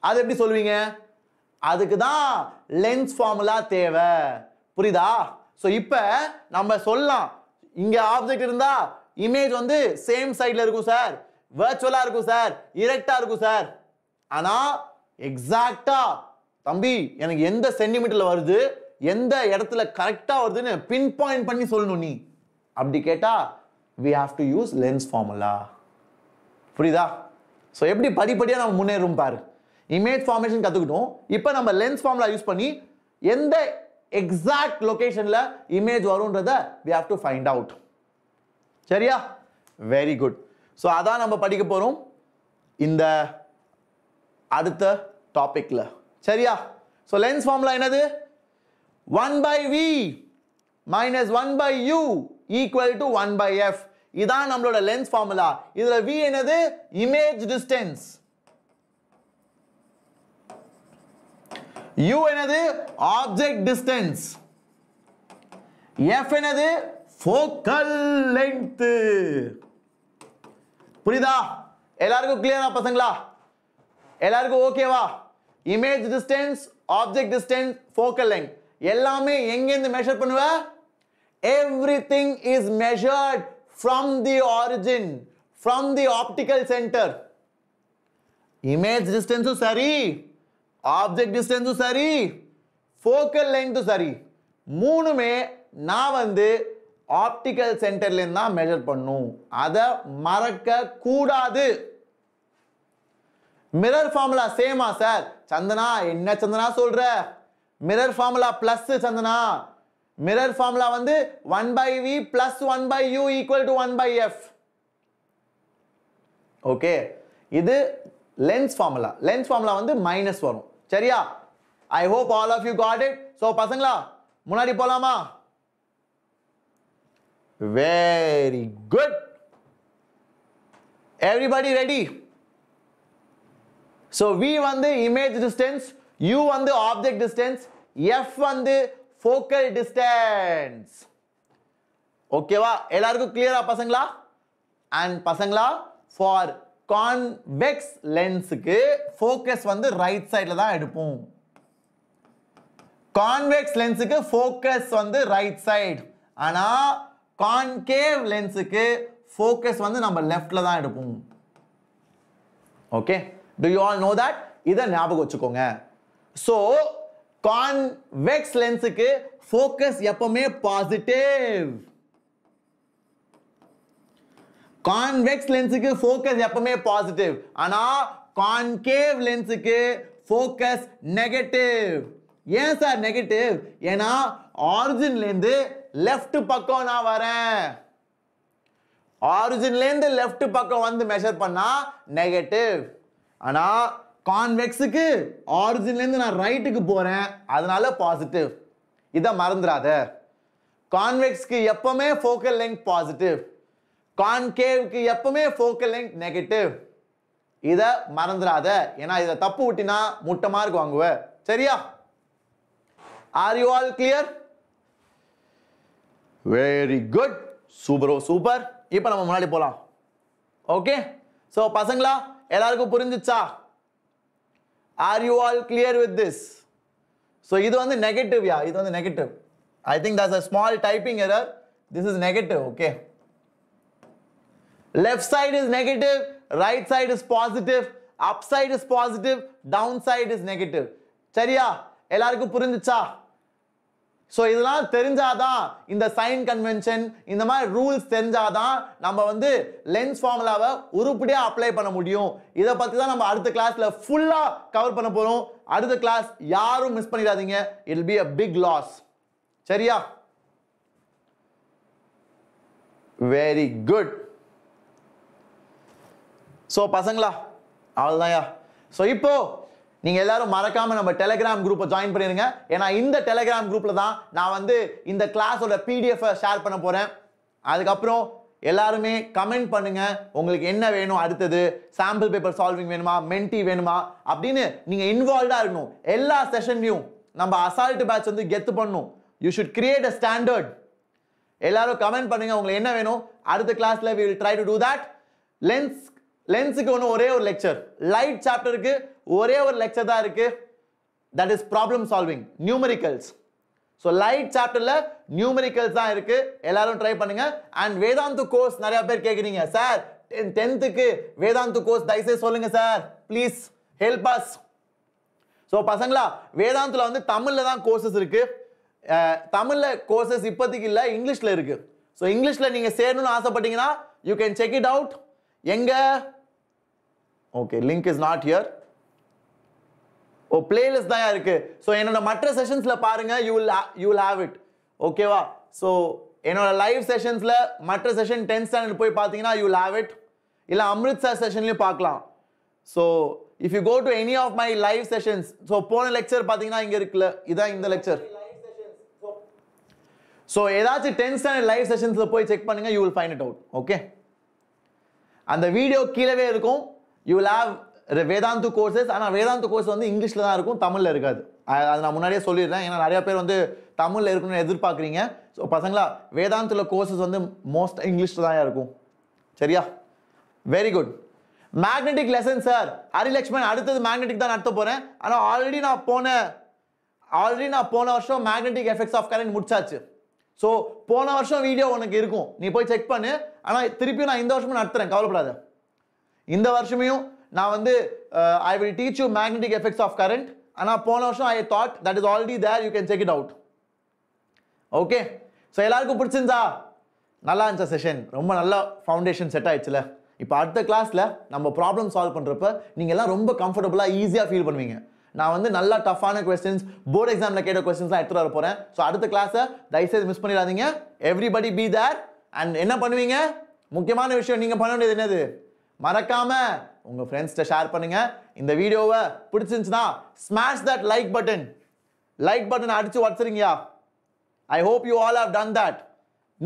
அது எப்படி சொல்வீங்க அதுக்கு தான் லென்ஸ் ஃபார்முலா தேவை புரியுதா சோ இப்போ நம்ம சொல்லலாம் இங்க ஆப்ஜெக்ட் இருந்தா இமேஜ் வந்து சேம் சைடுல இருக்கும் சார் virtual-ஆ இருக்கும் சார் எரெக்ட்டா இருக்கும் சார் ஆனா எக்ஸாக்ட்டா தம்பி எனக்கு எந்த சென்டிமீட்டர்ல வருது எந்த இடத்துல கரெக்ட்டா வருதுன்னு பின் பாயிண்ட் பண்ணி சொல்லணும் நீ அப்படி கேட்டா we have to use lens formula புரியுதா சோ எப்படி படிப்படியா நாம முன்னேறும் பாரு image formation kathukittom ipo nama lens formula use panni endha exact location la image varundradha we have to find out. Seriya? Very good. So adha nama padikka porom indha adutha topic la. Seriya? So lens formula enadhu one by v minus one by u equal to one by f. இதான் நம்மளோட lens formula. இதுல v என்னது image distance, u என்னது object distance, f என்னது focal length. புரியுதா? எல்லாருக்கும் clear-ஆ பசங்களா? எல்லாருக்கும் ஓகேவா? image distance, object distance, focal length எல்லாமே எங்க இருந்து measure பண்ணுவ? Everything is measured from the origin, from the optical center. Image distance to sari, object distance to sari, focal length to sari. Moonu me na vandu optical center le na measure pannu. Adha marakka koodadhu. Mirror formula same ah sir. Chandana enna Chandana solra. Mirror formula plus Chandana. Mirror formula வந்து one by v plus one by u equal to one by f. Okay, இது lens formula. Lens formula வந்து minus வரும். சரியா? I hope all of you got it. So பசங்களா முன்னாடி போலாமா? Very good. Everybody ready? So v வந்து image distance, u வந்து object distance, f வந்து focal distance. Okay va ellarku clear ah pasangla? And pasangla for convex lens ku focus vandu right side la da edupom. Convex lens ku focus vandu right side, ana concave lens ku focus vandu nama left la da edupom. Okay, do you all know that? Idha nyabaga vechukonga. So convex lens ku focus எப்பமே positive, convex lens ku focus எப்பமே positive, ஆனா concave lens ku focus negative. ஏன் sir negative? ஏனா ஆரிஜின்ல இருந்து left பக்கம் நான் வரேன், ஆரிஜின்ல இருந்து லெஃப்ட் பக்கம் வந்து மெஷர் பண்ணா நெகட்டிவ், ஆனா கான்வெக்ஸுக்கு ஆரிஜின்லேருந்து நான் ரைட்டுக்கு போகிறேன் அதனால பாசிட்டிவ். இதை மறந்துடாத. கான்வெக்ஸ்க்கு எப்பவுமே ஃபோக்கல் லெங்க் பாசிட்டிவ், கான்கேவுக்கு எப்பவுமே ஃபோக்கல் லெங்க் நெகட்டிவ். இதை மறந்துடாத, ஏன்னா இதை தப்பு விட்டினா முட்டை மார்க் வாங்குவ. சரியா? Are you all clear? Very good. சூப்பரோ சூப்பர். இப்போ நம்ம முன்னாடி போகலாம். ஓகே, ஸோ பசங்களா எல்லாருக்கும் புரிஞ்சிச்சா? Are you all clear with this? So idu vandu negative. Yeah, idu vandu negative. I think that's a small typing error. This is negative. Okay, left side is negative, right side is positive, upside is positive, downside is negative. Seriya? Ellarku purinducha? So idala therinjada inda sign convention indha mari rules therinjada nama vandu lens formula va urupadiya apply panna mudiyum. Idha pathi da nama adutha class la full ah cover panna porom. Adutha class yarum miss paniradinga, it will be a big loss. Seriya? Very good. So pasangla avladha ya. So ipo நீங்க எல்லாரும் மறக்காம நம்ம Telegram குரூப்பை join பண்ணிருங்க. ஏன்னா இந்த Telegram குரூப்ல தான் நான் வந்து இந்த கிளாஸோட பிடிஎஃப் ஷேர் பண்ண போறேன். அதுக்கப்புறம் எல்லாருமே கமெண்ட் பண்ணுங்க, உங்களுக்கு என்ன வேணும், அடுத்தது சாம்பிள் பேப்பர் சால்விங் வேணுமா, மென்டி வேணுமா அப்படின்னு நீங்க இன்வால்வா இருக்கணும். எல்லா செஷன்லையும் நம்ம அசால்ட் பேட்ச் வந்து கெத்து பண்ணணும். You should create a standard. எல்லாரும் கமெண்ட் பண்ணுங்க உங்களுக்கு என்ன வேணும். அடுத்த கிளாஸ்ல we will try to do that. Lens லென்ஸுக்கு ஒன்று ஒரே ஒரு லெக்சர், லைட் சாப்டருக்கு ஒரே ஒரு லெக்சர் தான் இருக்கு. That is problem solving numericals. So light சாப்டர்ல நியூமெரிக்கல்ஸ் தான் இருக்கு. எல்லாரும் ட்ரை பண்ணுங்க. அண்ட் வேதாந்து கோர்ஸ் நிறைய பேர் கேட்குறீங்க, சார் டென்த்துக்கு வேதாந்து கோர்ஸ் தயவுசெய்து சொல்லுங்க sir, please help us. So பசங்களா வேதாந்தில் வந்து தமிழில் தான் கோர்சஸ் இருக்கு. தமிழில் கோர்சஸ் இப்போதைக்கு இல்லை, இங்கிலீஷில் இருக்கு. ஸோ இங்கிலீஷில் நீங்கள் சேரணும்னு ஆசைப்பட்டீங்கன்னா you can check it out. எங்க? Okay, link is not here. Oh, playlist daya irukku. So enoda matra sessions la paarenga, you will you will have it. Okay va. So enoda live sessions la matra session tenth standard poi paathina you will have it. Illa amritsar session la paakalam. So if you go to any of my live sessions, so pona lecture paathina inga irukla, idha inda lecture. So edachi tenth standard live sessions la poi check pannunga, you will find it out. Okay, and the video keelave irukum. You will have Vedantu courses. ஆனா Vedantu course வந்து இங்கிலீஷ்ல தான் இருக்கும், தமிழ்ல இருக்காது. அது நான் முன்னாடியே சொல்லிடுறேன், ஏன்னா நிறைய பேர் வந்து தமிழ்ல இருக்கணும்னு எதிர்பார்க்கறீங்க. சோ பசங்களா, Vedantuல courses வந்து most இங்கிலீஷ்ல தான் இருக்கும், சரியா? Very good. Magnetic lesson sir, ஹரிலட்சுமன் அடுத்து magnetic தான் நடத்த போறேன். ஆனா ஆல்ரெடி நான் போன ஆல்ரெடி நான் போன வருஷம் magnetic effects of current முடிச்சாச்சு. சோ போன வருஷம் வீடியோ உங்களுக்கு இருக்கும், நீ போய் செக் பண்ணு. ஆனா திருப்பி நான் இந்த வருஷமும் நடத்துறேன், கவலைப்படாத. இந்த வருஷமும் now and uh, I will teach you magnetic effects of current, and upon also I thought that is already there, you can check it out. Okay, so ellarku pidichindha nalla incha session romba nalla foundation set aichila. Ipo adutha class la nama problem solve pandrappa neenga ella romba comfortable easy ah feel panuveenga. Na vandu nalla tough ana questions, board exam la keda questions la eduthu vara poren. So adutha class ah dayise miss panniraadinga, everybody be there. And enna panuveenga, mukkiyamaana vishayam neenga pannadhu enadhu, மறக்காம உங்க friends கிட்ட share பண்ணுங்க. இந்த வீடியோவை பிடிச்சிருந்தா smash that like button, like button அடிச்சு வச்சிருங்க. I hope you all have done that.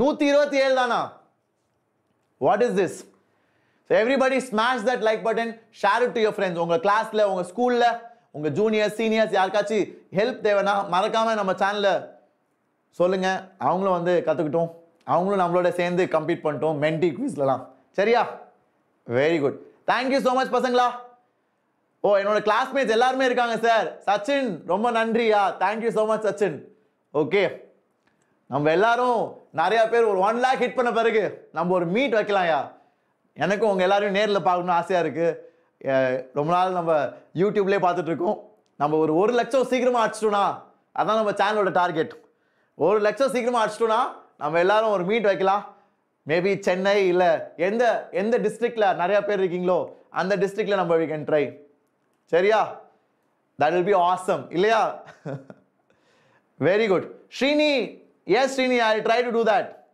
one twenty-seven தானா? What is this? So everybody smash that like button, share it to your friends. உங்க கிளாஸ்ல, உங்க ஸ்கூல்ல, உங்க juniors seniors யார்காச்சி help தேவனா மறக்காம நம்ம சேனல்ல சொல்லுங்க. அவங்களும் வந்து கத்துக்கிட்டோம், அவங்களும் நம்மளோட சேர்ந்து கம்பீட் பண்ணிட்டோம் மென்டி குவிஸ்லலாம், சரியா? Very good. Thank you so much பசங்களா. ஓ என்னோட கிளாஸ்மேட்ஸ் எல்லாரும் இருக்காங்க சார். சச்சின் ரொம்ப நன்றியா. Thank you so much Sachin. Okay. நம்ம எல்லாரும் நிறைய பேர் ஒரு one lakh ஹிட் பண்ண பிறகு நம்ம ஒரு மீட் வைக்கலாம்யா. எனக்கு உங்க எல்லாரையும் நேர்ல பார்க்கணும் ஆசையா இருக்கு. ரொம்ப நாள் நம்ம YouTubeலயே பார்த்துட்டு இருக்கோம். நம்ம ஒரு one lakh சீக்கிரமா அடிச்சிட்டோம்னா அதான் நம்ம சேனலோட டார்கெட். one lakh சீக்கிரமா அடிச்சிட்டோம்னா நம்ம எல்லாரும் ஒரு மீட் வைக்கலாம். மேபி சென்னை இல்ல எந்த எந்த டிஸ்ட்ரிக்ட்ல நிறைய பேர் இருக்கீங்களோ அந்த டிஸ்ட்ரிக்ட்ல நம்ம we can try, சரியா? That will be awesome இல்லையா? Very good Srini, yes Srini, I will try to do that.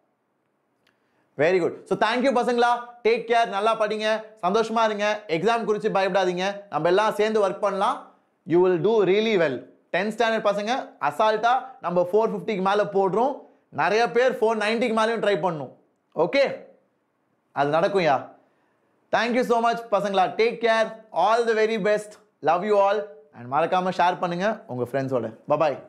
Very good. So thank you பசங்களா, டேக் கேர், நல்லா படிங்க, சந்தோஷமா இருங்க, எக்ஸாம் குறிச்சி பயப்படாதீங்க, நம்ம எல்லாம் சேர்ந்து வர்க் பண்ணலாம். You will do really well. tenth standard பசங்க அசால்ட்டா நம்ம four fifty க்கு மேல போடுறோம், நிறைய பேர் four ninety க்கு மேலயும் ட்ரை பண்ணனும். Okay, அது நடக்கும் யா. Thank you so much பசங்களா, take care, all the very best, love you all, and மறக்காம ஷேர் பண்ணுங்க உங்க ஃப்ரெண்ட்ஸோட. Bye bye.